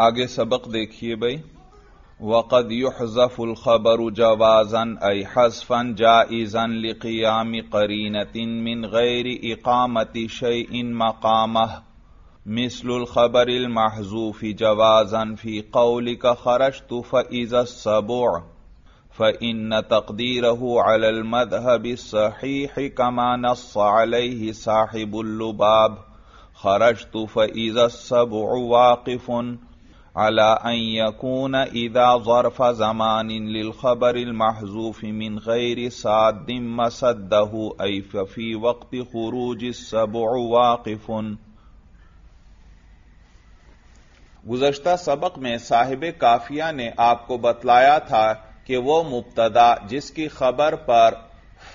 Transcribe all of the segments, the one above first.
आगे सबक देखिए भाई। वक़द युहज़फ़ुल ख़बरु जवाज़न अय हज़फ़न जाइज़न लिक़ियाम क़रीनतिन मिन ग़ैरि इक़ामति शैइन मक़ामह मिस्लुल ख़बरिल महज़ूफ़ि जवाज़न फ़ी क़ौलिक ख़रजतु फ़इज़ा सब्अ फ़इन्न तक़दीरहु अलल मज़हबि सहीहि कमा नस्स अलैहि साहिबुल लुबाब ख़रजतु फ़इज़ा सब्अ वाक़िफ़ुन अला अन यकून इदा ज़र्फ़ ज़मानिन लिलख़बरिल महज़ूफ़ि मिन ग़ैरि साद्दिन मसद्दहु अय फ़ी वक़्ति ख़ुरूजिस सबअ वाक़िफ़ुन। गुज़श्ता सबक में साहिब काफिया ने आपको बतलाया था कि वह मुब्तदा जिसकी खबर पर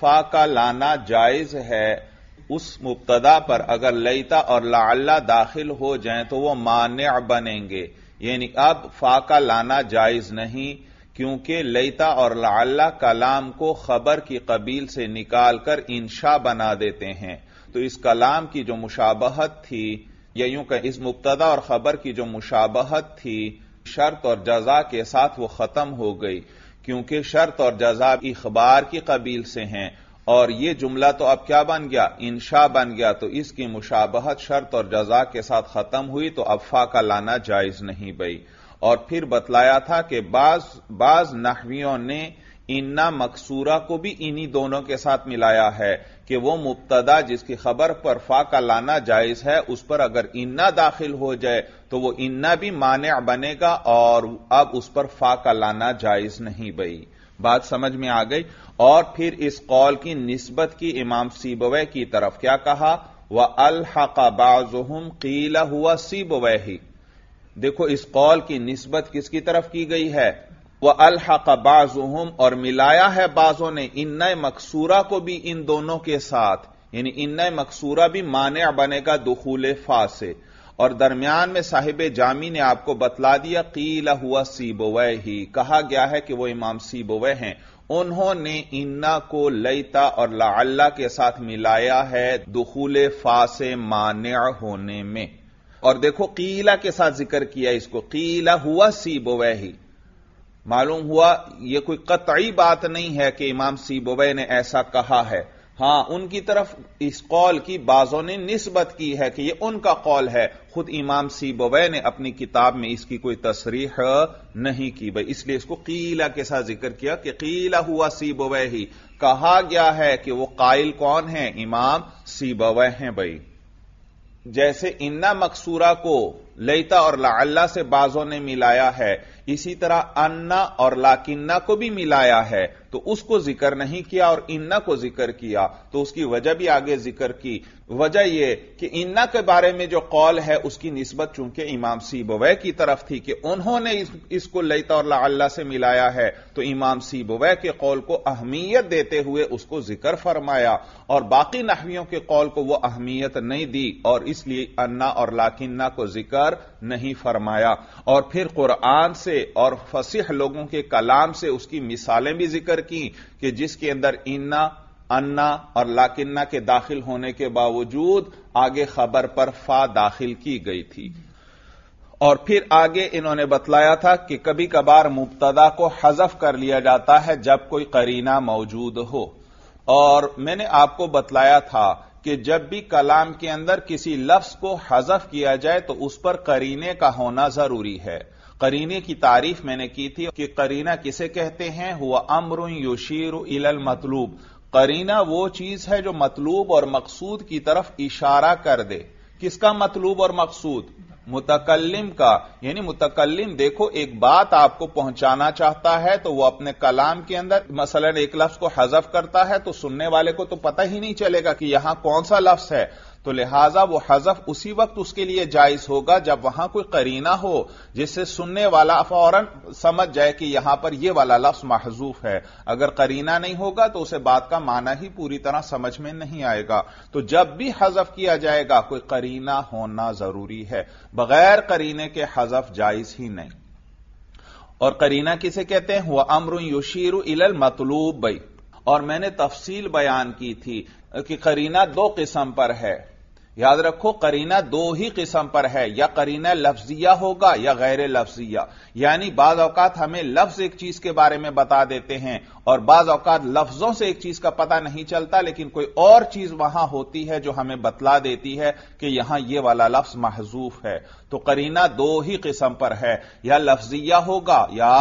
फ़ा का लाना जायज़ है, उस मुब्तदा पर अगर लैता और लअल्ला दाखिल हो जाएं तो वह मानिअ बनेंगे, यानी अब फा का लाना जायज नहीं, क्योंकि लैता और लअल्ला कलाम को खबर की कबील से निकालकर इंशा बना देते हैं। तो इस कलाम की जो मुशाबहत थी, या यूं कहें इस मुब्तदा और खबर की जो मुशाबहत थी, शर्त और जजा के साथ वो खत्म हो गई, क्योंकि शर्त और जजा इखबार की कबील से हैं और ये जुमला तो अब क्या बन गया, इंशा बन गया। तो इसकी मुशाबहत शर्त और जजा के साथ खत्म हुई, तो अब फा का लाना जायज नहीं बई। और फिर बतलाया था कि बाज नहवियों ने इन्ना मकसूरा को भी इन्हीं दोनों के साथ मिलाया है कि वो मुब्तदा जिसकी खबर पर फा का लाना जायज है, उस पर अगर इन्ना दाखिल हो जाए तो वो इन्ना भी मानिअ बनेगा और अब उस पर फा का लाना जायज नहीं बई। बात समझ में आ गई। और फिर इस कौल की निस्बत की इमाम सिबवैह की तरफ क्या कहा, व अलहक बाज़ुहुम क़ीला हुआ सिबवैही। देखो इस कौल की निस्बत किसकी तरफ की गई है, व अलहक बाज़ुहुम, और मिलाया है बाज़ों ने इन्ना मकसूरा को भी इन दोनों के साथ, यानी इन्ना मकसूरा भी मानिअ बनेगा दुखूल फा से। और दरमियान में साहिब जामी ने आपको बतला दिया क़ीला हुआ सिबवैही, कहा गया है कि वो इमाम सिबवैह हैं, उन्होंने इन्ना को लैता और लअल्ला के साथ मिलाया है दुखूले फा से मानिअ होने में। और देखो क़ीला के साथ जिक्र किया इसको, क़ीला हुआ सिबवैही। मालूम हुआ यह कोई कतई बात नहीं है कि इमाम सिबवैह ने ऐसा कहा है, हां उनकी तरफ इस कौल की बाज़ों ने निस्बत की है कि यह उनका कौल है। खुद इमाम सिबवैह ने अपनी किताब में इसकी कोई तसरीह नहीं की भाई, इसलिए इसको क़ीला के साथ जिक्र किया कि क़ीला हुआ सिबवैही, कहा गया है कि वो काइल कौन है, इमाम सिबवैह हैं भाई। जैसे इन्ना मकसूरा को लैता और लअल्ला से बाज़ों ने मिलाया है, इसी तरह अन्ना और लाकिन्ना को भी मिलाया है, तो उसको जिक्र नहीं किया और इन्ना को जिक्र किया। तो उसकी वजह भी आगे जिक्र की। वजह यह कि इन्ना के बारे में जो कौल है उसकी निस्बत चूंकि इमाम सिबवैह की तरफ थी कि उन्होंने इसको लैता और लअल्ला से मिलाया है, तो इमाम सिबवैह के कौल को अहमियत देते हुए उसको जिक्र फरमाया और बाकी नहवियों के कौल को वह अहमियत नहीं दी, और इसलिए अन्ना और लाकिन्ना को जिक्र नहीं फरमाया। और फिर कुरान से और फसीह लोगों के कलाम से उसकी मिसालें भी जिक्र की कि जिसके अंदर इन्ना, अन्ना और लाकिन्ना के दाखिल होने के बावजूद आगे खबर पर फा दाखिल की गई थी। और फिर आगे इन्होंने बतलाया था कि कभी कभार मुब्तदा को हज़फ कर लिया जाता है जब कोई करीना मौजूद हो। और मैंने आपको बतलाया था कि जब भी कलाम के अंदर किसी लफ्ज को हज़फ किया जाए तो उस पर करीने का होना जरूरी है। करीने की तारीफ मैंने की थी कि करीना किसे कहते हैं, हुआ अम्रुन युशीरु इलल मतलूब। करीना वो चीज है जो मतलूब और मकसूद की तरफ इशारा कर दे। किसका मतलूब और मकसूद, मुतकल्लिम का। यानी मुतकल्लिम देखो एक बात आपको पहुंचाना चाहता है तो वो अपने कलाम के अंदर मसलन एक लफ्ज को हज़फ करता है तो सुनने वाले को तो पता ही नहीं चलेगा कि यहां कौन सा लफ्ज है, तो लिहाजा वो हज़फ उसी वक्त उसके लिए जायज होगा जब वहां कोई करीना हो जिससे सुनने वाला फौरन समझ जाए कि यहां पर यह वाला लफ्ज महजूफ है। अगर करीना नहीं होगा तो उसे बात का माना ही पूरी तरह समझ में नहीं आएगा। तो जब भी हज़फ किया जाएगा कोई करीना होना जरूरी है, बगैर करीने के हज़फ जायज ही नहीं। और करीना किसे कहते हैं, हुआ अम्रुन युशीरु इलल मतलूब भाई। और मैंने तफसील बयान की थी कि करीना दो किस्म पर है। याद रखो करीना दो ही किस्म पर है, या करीना लफ्जिया होगा या गैर लफ्जिया। यानी बाज औकात हमें लफ्ज एक चीज के बारे में बता देते हैं और बाज औकात लफ्जों से एक चीज का पता नहीं चलता, लेकिन कोई और चीज वहां होती है जो हमें बतला देती है कि यहां यह वाला लफ्ज महजूफ है। तो करीना दो ही किस्म पर है, या लफ्जिया होगा या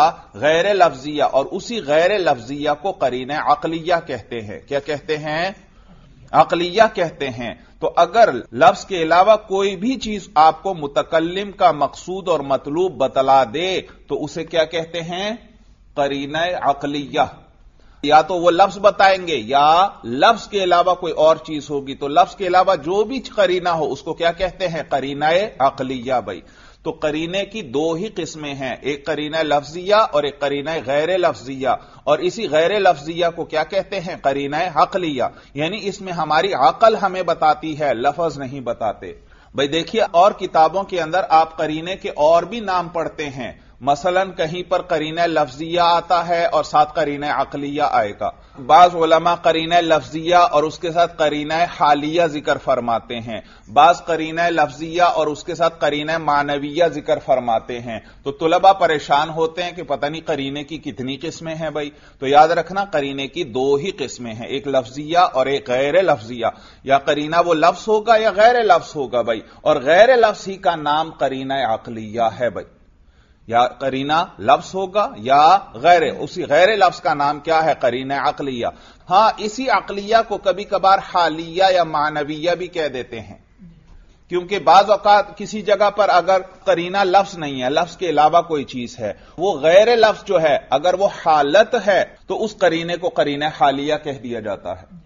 गैर लफ्जिया। और उसी गैर लफ्जिया को करीना अकलिया कहते हैं। क्या कहते हैं? अकलिया कहते हैं। तो अगर लफ्ज के अलावा कोई भी चीज आपको मुतकल्लिम का मकसूद और मतलूब बतला दे तो उसे क्या कहते हैं? करीना अकलिया। या तो वो लफ्ज बताएंगे या लफ्ज के अलावा कोई और चीज होगी, तो लफ्ज के अलावा जो भी करीना हो उसको क्या कहते हैं? करीना अकलिया। भाई तो करीने की दो ही किस्में हैं, एक करीना लफ्जिया और एक करीना गैर लफ्जिया। और इसी गैर लफ्जिया को क्या कहते हैं? करीना अकलिया। यानी इसमें हमारी अकल हमें बताती है, लफ्ज नहीं बताते। भाई देखिए और किताबों के अंदर आप करीने के और भी नाम पढ़ते हैं, मसलन कहीं पर करीना लफ्जिया आता है और साथ करीना अकलिया आएगा। बाज उलमा करीना लफ्जिया और उसके साथ करीना हालिया जिक्र फरमाते हैं, बाज करीना लफ्जिया और उसके साथ करीना मानविया जिक्र फरमाते हैं। तो तुलबा परेशान होते हैं कि पता नहीं करीने की कितनी किस्में हैं। भाई तो याद रखना करीने की दो ही किस्में हैं, एक लफ्जिया और एक गैर लफ्जिया। या करीना वो लफ्ज होगा या गैर लफ्ज होगा भाई, और गैर लफ्ज ही का नाम करीना अकलिया है भाई। या करीना लफ्ज होगा या गैर, उसी गैर लफ्ज का नाम क्या है? करीना अकलिया। हां, इसी अकलिया को कभी कभार हालिया या मानविया भी कह देते हैं, क्योंकि बाज औकात किसी जगह पर अगर करीना लफ्ज नहीं है, लफ्ज के अलावा कोई चीज है, वो गैर लफ्ज जो है अगर वो हालत है तो उस करीने को करीना हालिया कह दिया जाता है।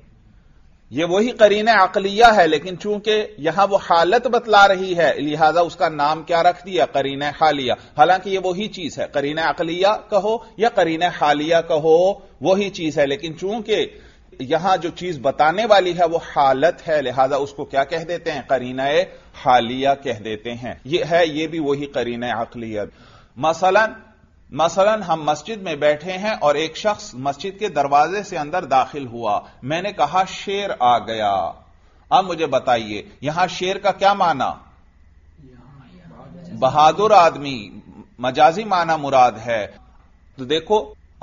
ये वही करीना अकलिया है, लेकिन चूंकि यहां वो हालत बतला रही है लिहाजा उसका नाम क्या रख दिया? करीना हालिया। हालांकि ये वही चीज है, करीना अकलिया कहो या करीना हालिया कहो वही चीज है, लेकिन चूंकि यहां जो चीज बताने वाली है वो हालत है लिहाजा उसको क्या कह देते हैं? करीना हालिया कह देते हैं। ये है, ये भी वही करीना अकलिया। मसलन हम मस्जिद में बैठे हैं और एक शख्स मस्जिद के दरवाजे से अंदर दाखिल हुआ। मैंने कहा शेर आ गया। अब मुझे बताइए यहां शेर का क्या माना? बहादुर आदमी, मजाजी माना मुराद है। तो देखो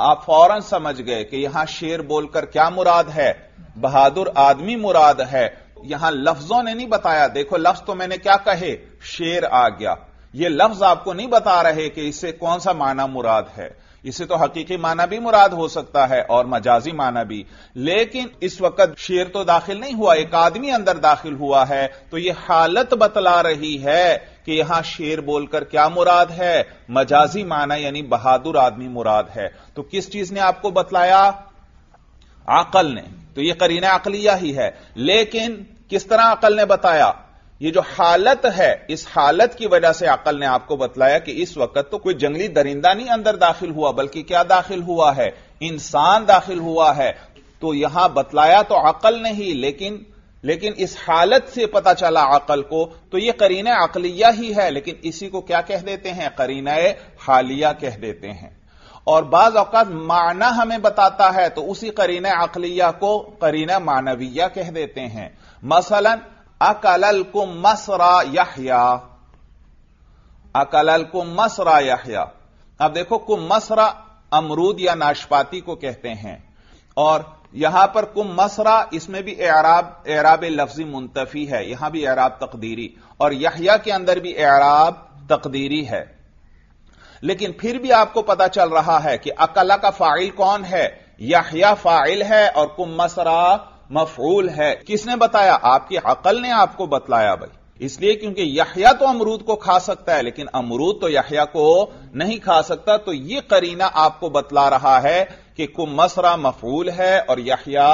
आप फौरन समझ गए कि यहां शेर बोलकर क्या मुराद है? बहादुर आदमी मुराद है। यहां लफ्जों ने नहीं बताया। देखो लफ्ज तो मैंने क्या कहे? शेर आ गया। ये लफ्ज आपको नहीं बता रहे कि इससे कौन सा माना मुराद है। इससे तो हकीकी माना भी मुराद हो सकता है और मजाजी माना भी, लेकिन इस वक्त शेर तो दाखिल नहीं हुआ, एक आदमी अंदर दाखिल हुआ है, तो यह हालत बतला रही है कि यहां शेर बोलकर क्या मुराद है? मजाजी माना यानी बहादुर आदमी मुराद है। तो किस चीज ने आपको बतलाया? अकल ने। तो यह करीना अकलिया ही है, लेकिन किस तरह अकल ने बताया? ये जो हालत है इस हालत की वजह से अकल ने आपको बतलाया कि इस वक्त तो कोई जंगली दरिंदा नहीं अंदर दाखिल हुआ, बल्कि क्या दाखिल हुआ है? इंसान दाखिल हुआ है। तो यहां बतलाया तो अकल ने ही, लेकिन इस हालत से पता चला अकल को। तो यह करीना अकलिया ही है, लेकिन इसी को क्या कह देते हैं? करीना हालिया कह देते हैं। और बाज औकात माना हमें बताता है तो उसी करीना अकलिया को करीना मानविया कह देते हैं। मसलन अकलल कुम मसरा यहया। अब देखो कुम मसरा अमरूद या नाशपाती को कहते हैं, और यहां पर कुम मसरा इसमें भी एराब लफ्जी मुंतफी है, यहां भी एराब तकदीरी, और यहया के अंदर भी एराब तकदीरी है। लेकिन फिर भी आपको पता चल रहा है कि अकला का फाइल कौन है? यहया फाइल है और कुम मसरा मफूल है। किसने बताया? आपकी अकल ने आपको बतलाया भाई। इसलिए क्योंकि यहया तो अमरूद को खा सकता है, लेकिन अमरूद तो यहया को नहीं खा सकता। तो यह करीना आपको बतला रहा है कि कुम मसरा मफूल है और यहया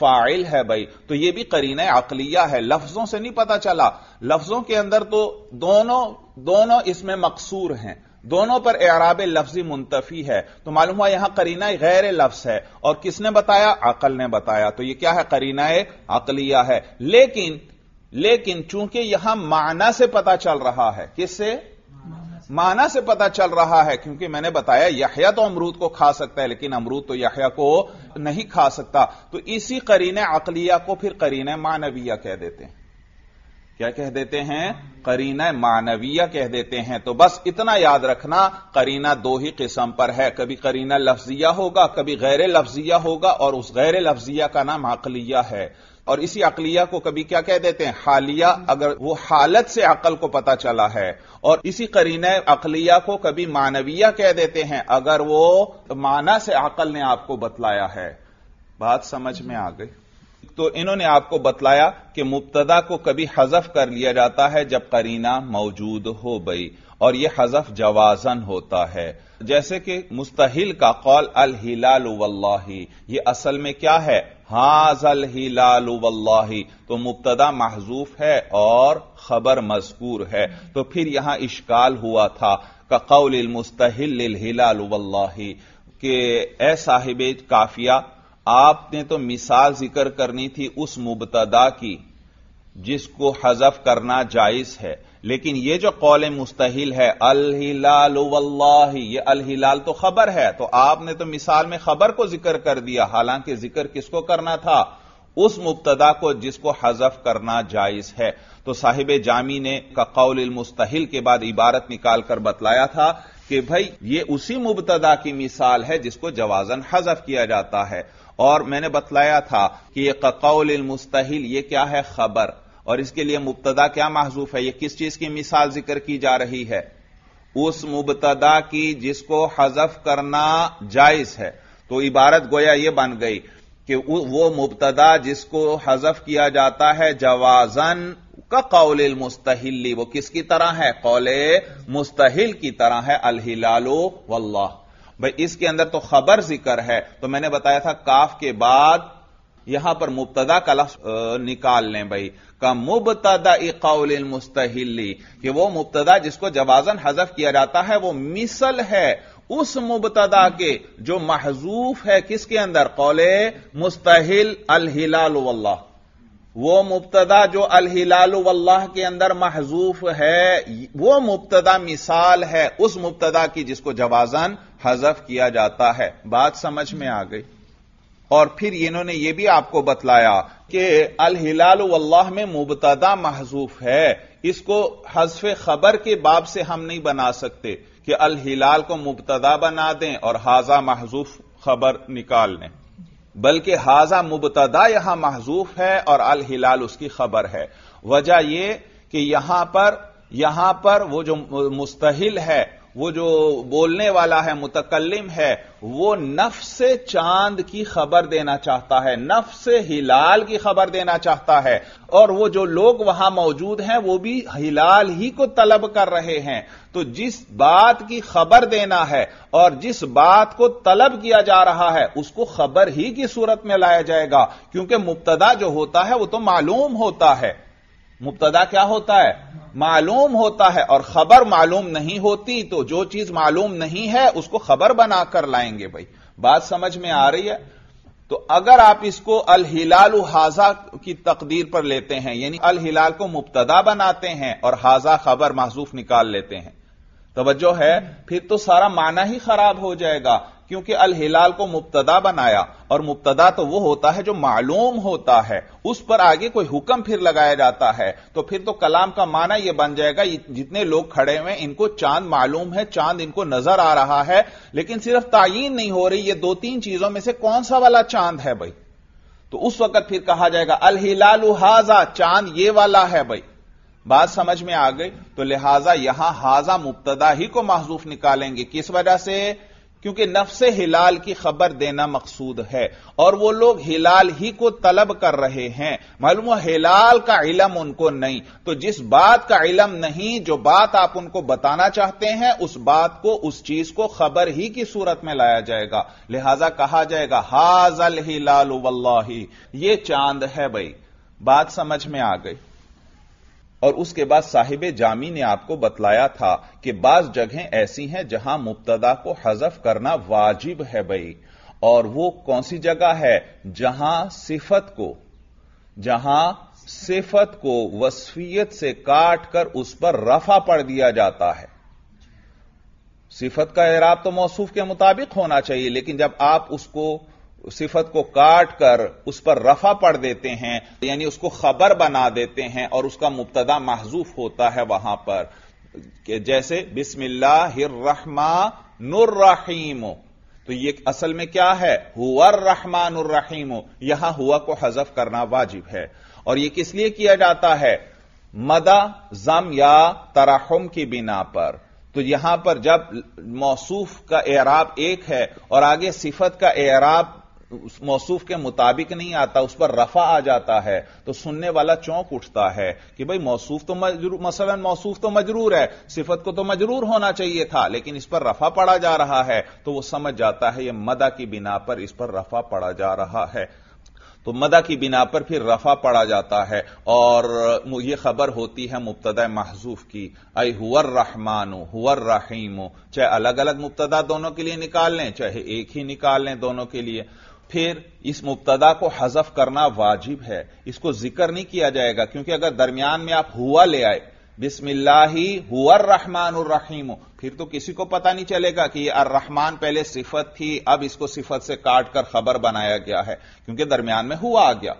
फाइल है भाई। तो यह भी करीना अकलिया है, लफ्जों से नहीं पता चला। लफ्जों के अंदर तो दोनों इसमें मकसूर हैं, दोनों पर एराब लफ्जी मुंतफी है। तो मालूम हुआ यहां करीना गैर लफ्ज है, और किसने बताया? अकल ने बताया। तो यह क्या है? करीना अकलिया है। लेकिन चूंकि यहां माना से पता चल रहा है, किससे? माना से पता चल रहा है, क्योंकि मैंने बताया यहया तो अमरूद को खा सकता है, लेकिन अमरूद तो यहया को नहीं खा सकता। तो इसी करीना अकलिया को फिर करीना मानविया कह देते हैं। क्या कह देते हैं, करीना मानविया कह देते हैं। तो बस इतना याद रखना, करीना दो ही किस्म पर है, कभी करीना लफ्जिया होगा, कभी गैर लफ्जिया होगा, और उस गैर लफ्जिया का नाम अकलिया है। और इसी अकलिया को कभी क्या कह देते हैं, हालिया, अगर वो हालत से अकल को पता चला है। और इसी करीना अकलिया को कभी मानविया कह देते हैं, अगर वो माना से अकल ने आपको बतलाया है। बात समझ में आ गई। तो इन्होंने आपको बतलाया कि मुब्तदा को कभी हजफ कर लिया जाता है जब करीना मौजूद हो गई, और यह हजफ जवाजन होता है। जैसे कि मुस्तहिल का कौल अल हिलाल वल्लाही, यह असल में क्या है, हाजल हिलाल वल्लाही। तो मुब्तदा महजूफ है और खबर मजकूर है। तो फिर यहां इश्काल हुआ था का कौल अल मुस्तहिल अल हिलाल वल्लाही के ए साहिबे काफिया, आपने तो मिसाल जिक्र करनी थी उस मुबतदा की जिसको हजफ करना जायज है, लेकिन यह जो कौल मुस्तहिल है अल हिलाल वल्लाही, ये अल हिलाल तो खबर है, तो आपने तो मिसाल में खबर को जिक्र कर दिया, हालांकि जिक्र किसको करना था, उस मुबतदा को जिसको हजफ करना जायज है। तो साहिब जामी ने का कौल मुस्तहिल के बाद इबारत निकालकर बतलाया था कि भाई ये उसी मुबतदा की मिसाल है जिसको जवाजन हजफ किया जाता है। और मैंने बतलाया था कि यह कौल मुस्तहिल ये क्या है, खबर, और इसके लिए मुबतदा क्या महजूफ है, यह किस चीज की मिसाल जिक्र की जा रही है, उस मुबतदा की जिसको हजफ करना जायज है। तो इबारत गोया यह बन गई कि वो मुबतदा जिसको हजफ किया जाता है जवाजन का कौल मुस्तहिल, वो किसकी तरह है, कौल मुस्तहिल की तरह है, अल हिलालो वल्लाह। भाई इसके अंदर तो खबर जिक्र है, तो मैंने बताया था काफ के बाद यहां पर मुबतदा का लफ्ज निकाल लें भाई, का मुबतदा कौल मुस्तहिली, कि वो मुबतदा जिसको जवाजन हजफ किया जाता है वो मिसल है उस मुबतदा के जो महजूफ है किसके अंदर, कौल मुस्तहिल अल हिलाल वल्लाह। वो मुबतदा जो अल हिलाल वल्लाह के अंदर महजूफ है वो मुबतदा मिसाल है उस मुबतदा की जिसको जवाजन हजफ किया जाता है। बात समझ में आ गई। और फिर इन्होंने ये भी आपको बतलाया कि अल हिलाल वल्लाह में मुबतदा महजूफ है, इसको हजफ खबर के बाब से हम नहीं बना सकते कि अल हिलाल को मुबतदा बना दें और हाजा महजूफ खबर निकाल लें, बल्कि हाजा मुबतदा यहां महजूफ है और अल हिलाल उसकी खबर है। वजह यह कि यहां पर वो जो मुस्तहिल है, वो जो बोलने वाला है, मुतकल्लिम है, वो नफ्स चांद की खबर देना चाहता है, नफ्स हिलाल की खबर देना चाहता है, और वो जो लोग वहां मौजूद हैं वो भी हिलाल ही को तलब कर रहे हैं। तो जिस बात की खबर देना है और जिस बात को तलब किया जा रहा है उसको खबर ही की सूरत में लाया जाएगा, क्योंकि मुब्तदा जो होता है वो तो मालूम होता है। मुब्तदा क्या होता है, मालूम होता है, और खबर मालूम नहीं होती, तो जो चीज मालूम नहीं है उसको खबर बनाकर लाएंगे भाई। बात समझ में आ रही है। तो अगर आप इसको अल हिलाल हाजा की तकदीर पर लेते हैं, यानी अल हिलाल को मुब्तदा बनाते हैं और हाजा खबर महजूफ निकाल लेते हैं, तवज्जो है, फिर तो सारा माना ही खराब हो जाएगा, क्योंकि अल हिलाल को मुब्तदा बनाया, और मुब्तदा तो वो होता है जो मालूम होता है, उस पर आगे कोई हुक्म फिर लगाया जाता है, तो फिर तो कलाम का माना यह बन जाएगा जितने लोग खड़े हुए इनको चांद मालूम है, चांद इनको नजर आ रहा है, लेकिन सिर्फ तायीन नहीं हो रही ये दो तीन चीजों में से कौन सा वाला चांद है भाई। तो उस वक्त फिर कहा जाएगा अल हिलाल हाजा, चांद ये वाला है भाई। बात समझ में आ गई। तो लिहाजा यहां हाजा मुब्तदा ही को महजूफ निकालेंगे, किस वजह से, क्योंकि नफ्स हिलाल की खबर देना मकसूद है, और वो लोग हिलाल ही को तलब कर रहे हैं, मालूम है हिलाल का इलम उनको नहीं, तो जिस बात का इलम नहीं, जो बात आप उनको बताना चाहते हैं उस बात को, उस चीज को खबर ही की सूरत में लाया जाएगा। लिहाजा कहा जाएगा हाजल हिलाल वल्लाही, ये चांद है भाई। बात समझ में आ गई। और उसके बाद साहिब जामी ने आपको बतलाया था कि बाज जगहें ऐसी हैं जहां मुब्तदा को हजफ करना वाजिब है भाई, और वो कौन सी जगह है, जहां सिफत को वस्फियत से काट कर उस पर रफा पड़ दिया जाता है। सिफत का एराब तो मौसूफ के मुताबिक होना चाहिए, लेकिन जब आप उसको सिफत को काट कर उस पर रफा पढ़ देते हैं, यानी उसको खबर बना देते हैं और उसका मुब्तदा महजूफ होता है वहां पर, जैसे बिस्मिल्लाहिर्रहमानुर्रहीम। तो ये असल में क्या है, हुवर्रहमानुर्रहीम। यहां हुआ को हजफ करना वाजिब है, और यह किस लिए किया जाता है, मदा जम या तरहम की बिना पर। तो यहां पर जब मौसूफ का एराब एक है और आगे सिफत का एराब उस मौसूफ के मुताबिक नहीं आता, उस पर रफा आ जाता है, तो सुनने वाला चौंक उठता है कि भाई मौसूफ तो मजरूर, मसलन मौसूफ तो मजरूर है, सिफत को तो मजरूर होना चाहिए था, लेकिन इस पर रफा पड़ा जा रहा है, तो वो समझ जाता है यह मदा की बिना पर इस पर रफा पड़ा जा रहा है। तो मदा की बिना पर फिर रफा पड़ा जाता है और यह खबर होती है मुब्तदा महजूफ की, अय हुवर रहमानु हुवर रहीमु। चाहे अलग अलग मुब्तदा दोनों के लिए निकाल लें, चाहे एक ही निकाल लें दोनों के लिए, फिर इस मुब्तदा को हजफ करना वाजिब है। इसको जिक्र नहीं किया जाएगा, क्योंकि अगर दरमियान में आप हुआ ले आए, बिस्मिल्लाही हुवर रहमानुर रहीम, फिर तो किसी को पता नहीं चलेगा कि यह अर्रहमान पहले सिफत थी, अब इसको सिफत से काट कर खबर बनाया गया है, क्योंकि दरमियान में हुआ आ गया।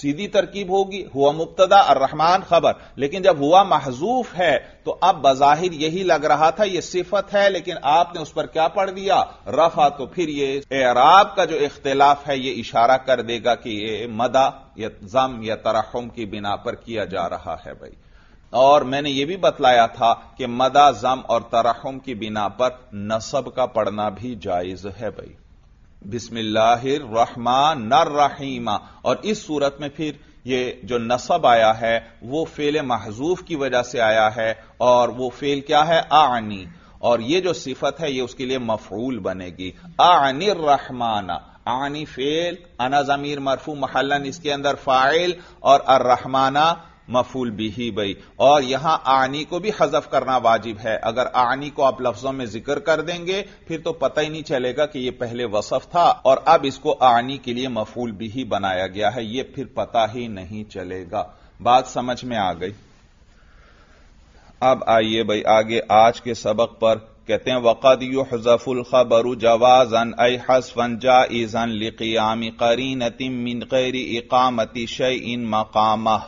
सीधी तरकीब होगी, हुआ मुब्तदा अर्रहमान खबर। लेकिन जब हुआ महजूफ है तो अब बजाहिर यही लग रहा था यह सिफत है, लेकिन आपने उस पर क्या पढ़ दिया, रफा। तो फिर यह एराब का जो इख्तिलाफ है यह इशारा कर देगा कि यह मदा या जम या तरहम की बिना पर किया जा रहा है भाई। और मैंने यह भी बतलाया था कि मदा जम और तरहम की बिना पर नसब का पढ़ना भी जायज है भाई, बिस्मिल्लाहिर्रहमानिर्रहीम। और इस सूरत में फिर ये जो नसब आया है वो फेल महजूफ की वजह से आया है, और वो फेल क्या है, आनी, और ये जो सिफत है ये उसके लिए मफऊल बनेगी, आनिर्रहमाना। आनी फेल, अना ज़मीर मरफू महलन इसके अंदर फाइल, और अर्रहमाना मफूल बिही बई। और यहां आनी को भी हजफ करना वाजिब है। अगर आनी को आप लफ्जों में जिक्र कर देंगे फिर तो पता ही नहीं चलेगा कि यह पहले वसफ था और अब इसको आनी के लिए मफूल बिही बनाया गया है, यह फिर पता ही नहीं चलेगा। बात समझ में आ गई। अब आइए भाई आगे आज के सबक पर। कहते हैं वक़द युहज़फ़ुल ख़बरु जवाज़न ऐ हस्फ़न जाइज़न लिक़ियाम क़रीनतिन मिन ग़ैरि इक़ामति शैइन मक़ामह।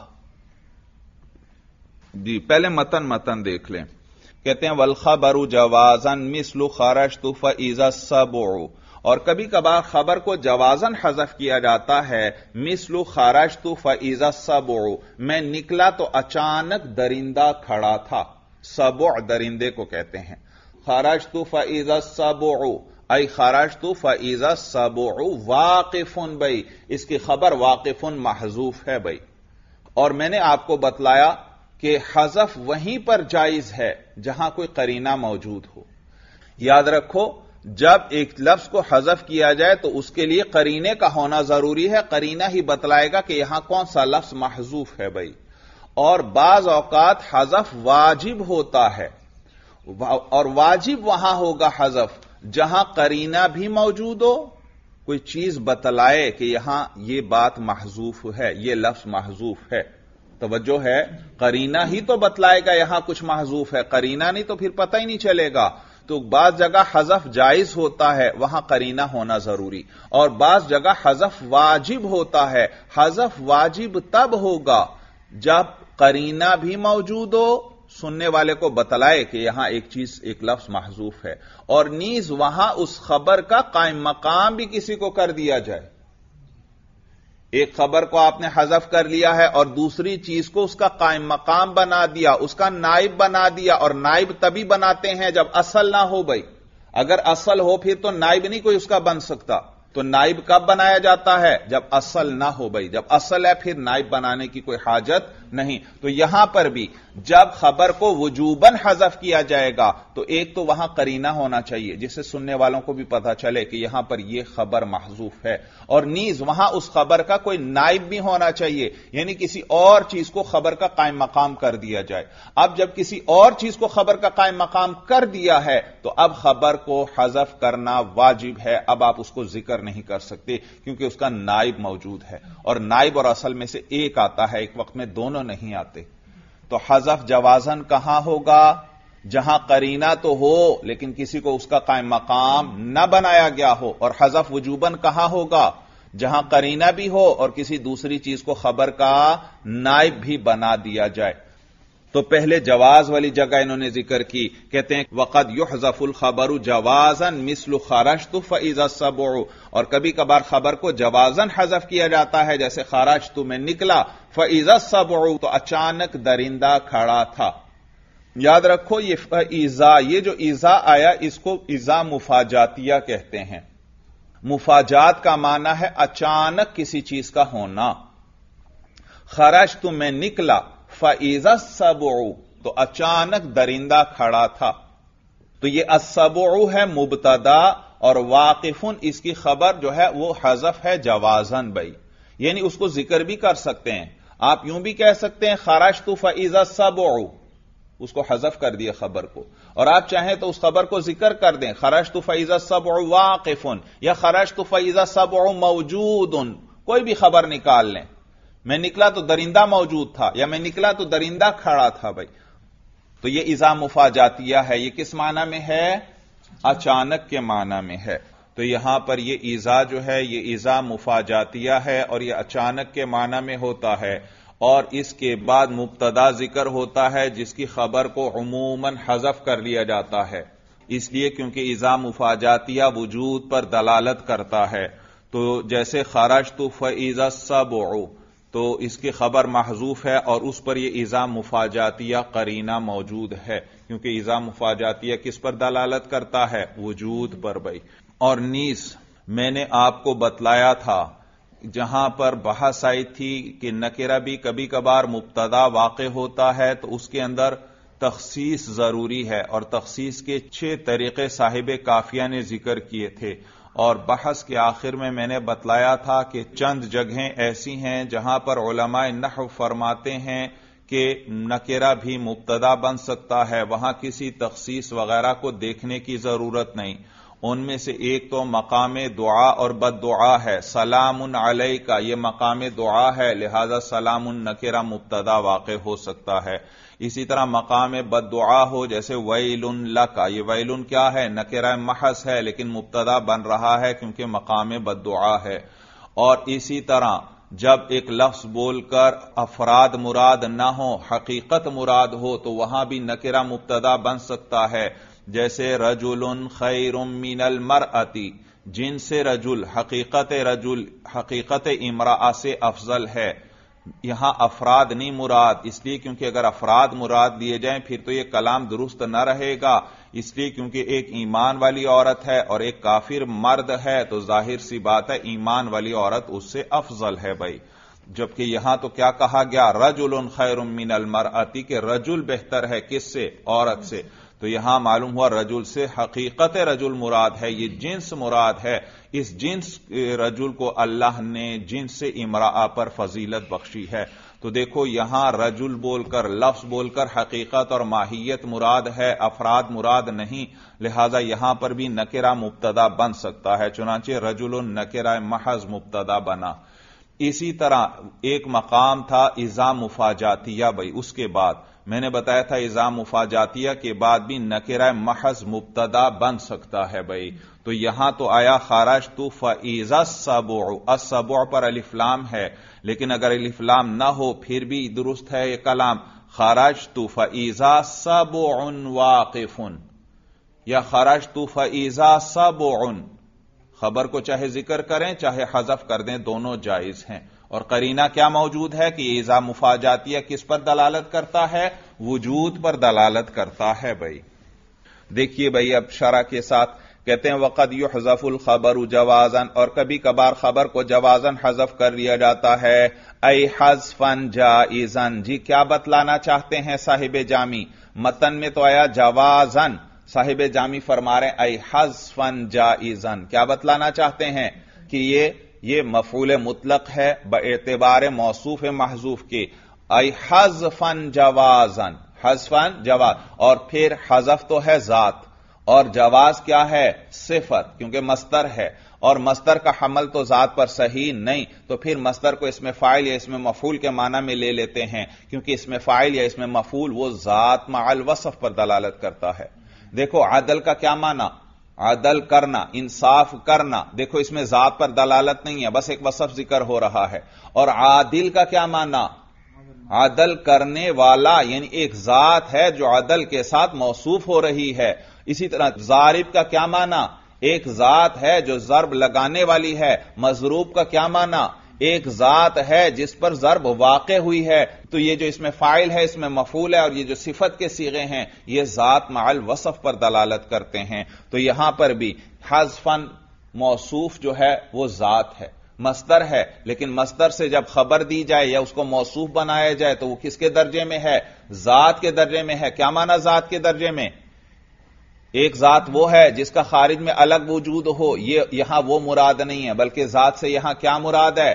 जी पहले मतन देख लें। कहते हैं वल खबरु जवाजन मिसलु खरजतु फइज़ा सबउ। और कभी कभार खबर को जवाजन हजफ किया जाता है, मिसलु खरजतु फइज़ा सबउ, मैं निकला तो अचानक दरिंदा खड़ा था। सबउ दरिंदे को कहते हैं। खरजतु फइज़ा सबउ ऐ खरजतु फइज़ा सबउ वाकिफुन भाई, इसकी खबर वाकिफुन महजूफ है भाई। और मैंने आपको बतलाया कि हजफ वहीं पर जायज है जहां कोई करीना मौजूद हो। याद रखो जब एक लफ्ज को हजफ किया जाए तो उसके लिए करीने का होना जरूरी है, करीना ही बतलाएगा कि यहां कौन सा लफ्ज महजूफ है भाई। और बाज औकात हजफ वाजिब होता है, और वाजिब वहां होगा हजफ जहां करीना भी मौजूद हो, कोई चीज बतलाए कि यहां यह बात महजूफ है, यह लफ्ज महजूफ है। तवज्जो है, करीना ही तो बतलाएगा यहां कुछ महजूफ है, करीना नहीं तो फिर पता ही नहीं चलेगा। तो बाज जगह हजफ जायज होता है, वहां करीना होना जरूरी, और बाज जगह हजफ वाजिब होता है। हजफ वाजिब तब होगा जब करीना भी मौजूद हो, सुनने वाले को बतलाए कि यहां एक चीज, एक लफ्ज महजूफ है, और नीज वहां उस खबर का कायम मकाम भी किसी को कर दिया जाए। एक खबर को आपने हजफ कर लिया है और दूसरी चीज को उसका कायम मकाम बना दिया, उसका नाइब बना दिया। और नाइब तभी बनाते हैं जब असल ना हो भाई, अगर असल हो फिर तो नाइब नहीं कोई उसका बन सकता। तो नाइब कब बनाया जाता है, जब असल ना हो भाई। जब असल है फिर नाइब बनाने की कोई हाजत नहीं। तो यहां पर भी जब खबर को वजूबन हजफ किया जाएगा तो एक तो वहां करीना होना चाहिए जिससे सुनने वालों को भी पता चले कि यहां पर यह खबर महजूफ है, और नीज वहां उस खबर का कोई नाइब भी होना चाहिए, यानी किसी और चीज को खबर का कायम मकाम कर दिया जाए। अब जब किसी और चीज को खबर का कायम मकाम कर दिया है तो अब खबर को हजफ करना वाजिब है। अब आप उसको जिक्र नहीं कर सकते क्योंकि उसका नाइब मौजूद है, और नाइब और असल में से एक आता है, एक वक्त में दोनों नहीं आते। तो हजफ जवाजन कहां होगा, जहां करीना तो हो लेकिन किसी को उसका कायम मकाम न बनाया गया हो, और हजफ वजूबन कहां होगा? जहां करीना भी हो और किसी दूसरी चीज को खबर का नायब भी बना दिया जाए। तो पहले जवाज वाली जगह इन्होंने जिक्र की, कहते हैं वक़द युहज़फ़ुल ख़बरु जवाज़न मिस्लु ख़रजतु फ़इज़ा सबउ, और कभी कभार खबर को जवाज़न हज़फ किया जाता है, जैसे ख़रजतु में निकला, फ़इज़ा सबउ तो अचानक दरिंदा खड़ा था। याद रखो ये फ़इज़ा, ये जो इज़ा आया इसको इज़ा मुफाजातिया कहते हैं। मुफाजात का माना है अचानक किसी चीज का होना। ख़रजतु में निकला फ़ाइज़ा अस्सबउ तो अचानक दरिंदा खड़ा था। तो यह अस्सबउ है मुबतदा और वाकिफुन इसकी खबर जो है वह हजफ है जवाजन भाई, यानी उसको जिक्र भी कर सकते हैं। आप यूं भी कह सकते हैं खरजतु फ़ाइज़ा अस्सबउ, उसको हजफ कर दिया खबर को, और आप चाहें तो उस खबर को जिक्र कर दें खरजतु फ़ाइज़ा अस्सबउ वाकिफुन या खरजतु फ़ाइज़ा अस्सबउ मौजूदुन, कोई भी खबर निकाल लें। मैं निकला तो दरिंदा मौजूद था या मैं निकला तो दरिंदा खड़ा था भाई। तो यह इज़ा मुफाजातिया है, यह किस माना में है? अचानक के माना में है। तो यहां पर यह इज़ा जो है यह इज़ा मुफाजातिया है और यह अचानक के माना में होता है, और इसके बाद मुब्तदा जिक्र होता है जिसकी खबर को उमूमन हजफ कर लिया जाता है, इसलिए क्योंकि इज़ा मुफाजातिया वजूद पर दलालत करता है। तो जैसे खरजतु फ़इज़ा अस्सबउ तो इसकी खबर महजूफ है और उस पर यह इज़ा मुफाजातिया करीना मौजूद है, क्योंकि इज़ा मुफाजातिया किस पर दलालत करता है? वजूद पर भाई। और नीस मैंने आपको बतलाया था जहां पर बहस आई थी कि नकिरा भी कभी कभार मुब्तदा वाक़े होता है तो उसके अंदर तख़सीस जरूरी है, और तख़सीस के 6 तरीके साहिब काफिया ने जिक्र किए थे। और बहस के आखिर में मैंने बतलाया था कि चंद जगहें ऐसी हैं जहां पर उलमाए नहव फरमाते हैं कि नकेरा भी मुब्तदा बन सकता है, वहां किसी तख़सीस वगैरह को देखने की जरूरत नहीं। उनमें से एक तो मकाम दुआ और बद्दुआ है, सलामुन अलैका यह मकाम दुआ है, लिहाजा सलामुन नकेरा मुब्तदा वाक़े हो सकता है। इसी तरह मकाम बद्दुआ हो, जैसे वैलुन लका, ये वैलुन क्या है? नकेरा महस है लेकिन मुब्तदा बन रहा है क्योंकि मकाम बद्दुआ है। और इसी तरह जब एक लफ्ज बोलकर अफराद मुराद ना हो हकीकत मुराद हो तो वहां भी नकेरा मुब्तदा बन सकता है, जैसे रजुलन खैरुम मिनल मरअती, जिनसे रजुल हकीकत इमराअ से अफजल है। यहां अफराद नहीं मुराद, इसलिए क्योंकि अगर अफराद मुराद लिए जाए फिर तो यह कलाम दुरुस्त न रहेगा, इसलिए क्योंकि एक ईमान वाली औरत है और एक काफिर मर्द है, तो जाहिर सी बात है ईमान वाली औरत उससे अफजल है भाई। जबकि यहां तो क्या कहा गया? रजुलन खैरुम मिनल मरअती के रजुल बेहतर है किससे? औरत से। तो यहां मालूम हुआ रजुल से हकीकत रजुल मुराद है, ये जिन्स मुराद है। इस जिन्स रजुल को अल्लाह ने जिन्स से इमराअ पर फजीलत बख्शी है। तो देखो यहां रजुल बोलकर लफ्ज बोलकर हकीकत और माहियत मुराद है, अफराद मुराद नहीं, लिहाजा यहां पर भी नकेरा मुब्तदा बन सकता है, चुनांचे रजुलन नकेरा महज मुब्तदा बना। इसी तरह एक मकाम था इज़ा मुफाजातिया भाई, उसके बाद मैंने बताया था इज़ा मुफाजातिया के बाद भी नकेरा महज मुब्तदा बन सकता है भाई। तो यहां तो आया खरजतु फ़इज़ा अस्सबउ, अस्सबउ पर अलिफ्लाम है, लेकिन अगर अलिफ्लाम ना हो फिर भी दुरुस्त है यह कलाम, खरजतु फ़इज़ा सबउन वाक़िफुन या खरजतु फ़इज़ा सबउन, खबर को चाहे जिक्र करें चाहे हजफ कर दें दोनों जायज हैं। और करीना क्या मौजूद है कि इज़ा मुफाजातिया किस पर दलालत करता है? वजूद पर दलालत करता है भाई। देखिए भाई अब शरह के साथ कहते हैं वक़द युहज़फ़ुल ख़बरु जवाज़न, और कभी कभार खबर को जवाज़न हजफ कर लिया जाता है, ऐ हज़फ़न जाइज़न। जी क्या बतलाना चाहते हैं साहिब जामी? मतन में तो आया जवाज़न, साहिब जामी फरमा रहे हैं ऐ हज़फ़न जाइज़न। क्या बतलाना चाहते हैं कि ये मफूल मुतलक है बएतबार मौसूफ महजूफ के, आई हज़फ़न जवाज़न, हज़फ़न जवाज़, और फिर हज़फ तो है जात और जवाज क्या है, सिफत, क्योंकि मस्तर है और मस्तर का हमल तो जात पर सही नहीं, तो फिर मस्तर को इसमें फाइल या इसमें मफूल के माना में ले लेते हैं, क्योंकि इसमें फाइल या इसमें मफूल वो जात माल वसफ पर दलालत करता है। देखो आदल का क्या माना, आदल करना, इंसाफ करना, देखो इसमें जात पर दलालत नहीं है, बस एक वसफ जिक्र हो रहा है। और आदिल का क्या माना, आदल करने वाला, यानी एक जात है जो आदल के साथ मौसूफ हो रही है। इसी तरह जारिब का क्या माना, एक जात है जो जर्ब लगाने वाली है। मजरूब का क्या माना, एक जात है जिस पर जर्ब वाक़े हुई है। तो ये जो इसमें फाइल है, इसमें मफूल है और ये जो सिफत के सीगे हैं, ये जात माल वसफ पर दलालत करते हैं। तो यहां पर भी हज़फ़न मौसूफ जो है वो जात है, मस्तर है, लेकिन मस्तर से जब खबर दी जाए या उसको मौसूफ बनाया जाए तो वो किसके दर्जे में है, जात के दर्जे में है। क्या माना जात के दर्जे में, एक जात वो है जिसका खारिज में अलग वजूद हो, ये यहां वो मुराद नहीं है, बल्कि जात से यहां क्या मुराद है,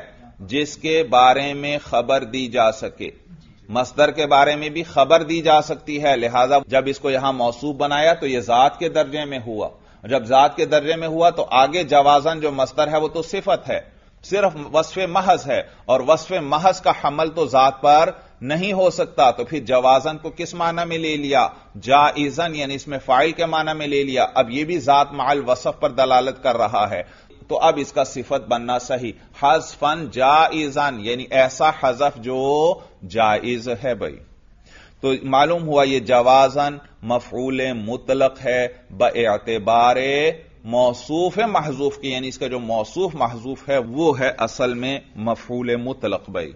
जिसके बारे में खबर दी जा सके। मस्तर के बारे में भी खबर दी जा सकती है, लिहाजा जब इसको यहां मौसूफ बनाया तो यह जात के दर्जे में हुआ। जब जात के दर्जे में हुआ तो आगे जवाजन जो मस्तर है वो तो सिफत है, सिर्फ वस्फ़े महज है, और वस्फ़े महज का हमल तो जात पर नहीं हो सकता। तो फिर जवाजन को किस माना में ले लिया, जाइजन, यानी इसमें फाइल के माना में ले लिया। अब यह भी जात माल वसफ पर दलालत कर रहा है, तो अब इसका सिफत बनना सही, हज़फ़न जाइजन, यानी ऐसा हज़फ जो जाइज है। भाई तो मालूम हुआ यह जवाजन मफऊल मुतलक है बएअतिबारे मौसूफ महजूफ की, यानी इसका जो मौसूफ महजूफ है वो है असल में मफूल मुतलक। भाई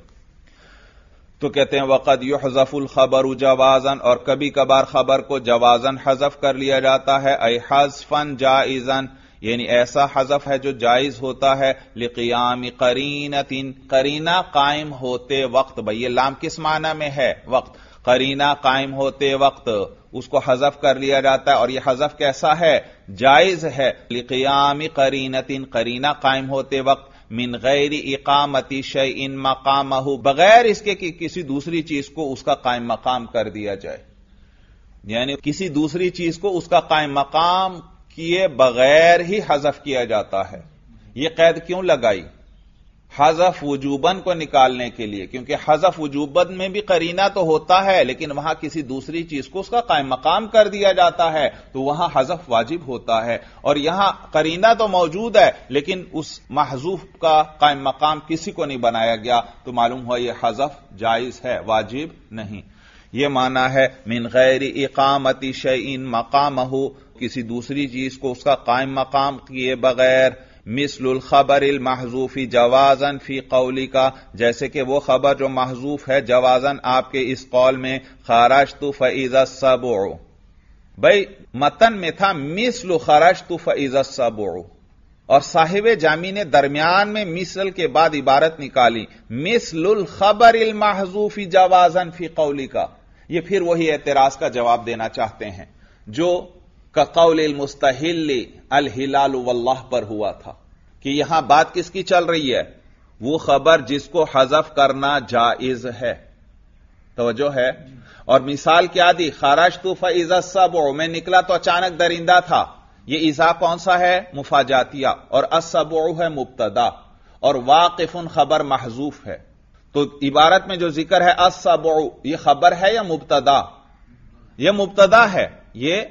तो कहते हैं वक़द युहज़फ़ुल ख़बर जवाज़न, और कभी कभार खबर को जवाज़न हज़फ कर लिया जाता है, ऐ हज़फ़न जाइज़न, यानी ऐसा हज़फ है जो जायज होता है, लिक़ियाम क़रीनतिन, करीना कायम होते वक्त। भाई ये लाम किस माना में है, वक्त, करीना कायम होते वक्त उसको हज़फ कर लिया जाता है, और यह हज़फ कैसा है, जायज है। लिक़ियाम क़रीनतिन, करीना कायम होते वक्त, मिन गैर इक़ामति शैइन मक़ामहु, बगैर इसके कि किसी दूसरी चीज को उसका कायम मकाम कर दिया जाए, यानी किसी दूसरी चीज को उसका कायम मकाम किए बगैर ही हज़फ किया जाता है। यह कैद क्यों लगाई, हज़फ वजूबन को निकालने के लिए, क्योंकि हज़फ वजूबन में भी करीना तो होता है, लेकिन वहां किसी दूसरी चीज को उसका कायम मकाम कर दिया जाता है, तो वहां हज़फ वाजिब होता है। और यहां करीना तो मौजूद है, लेकिन उस महजूफ का कायम मकाम किसी को नहीं बनाया गया, तो मालूम हुआ यह हज़फ जायज है, वाजिब नहीं। यह माना है मिन गैर इकामति शैइन मकामहु, किसी दूसरी चीज को उसका कायम मकाम किए बगैर, मिस्लुल खबरिल महजूफी जवाजन फी कौली का, जैसे कि वो खबर जो महजूफ है जवाजन आपके इस कौल में, खरजतु फइज़ा सबउ, भाई मतन में था मिस्लु खरजतु फइज़ा सबउ, और साहिब जामी ने दरमियान में मिसल के बाद इबारत निकाली, मिस्लुल खबरिल महजूफी जवाजन फी कौली का। ये फिर वही एतराज का जवाब देना चाहते हैं जो का कौलिल मुस्तहिल्ली अल हिलाल वल्लाह पर हुआ था, कि यहां बात किसकी चल रही है, वो खबर जिसको हज़फ करना जायज है, तवज्जो है। और मिसाल क्या दी, खरजतु फइज़ा सबउ, मैं निकला तो अचानक दरिंदा था, ये इज़ा कौन सा है, मुफाजातिया, और असबउ है मुब्तदा, और वाकिफुन खबर महजूफ है। तो इबारत में जो जिक्र है असबउ, ये खबर है या मुब्तदा, यह मुब्तदा है, यह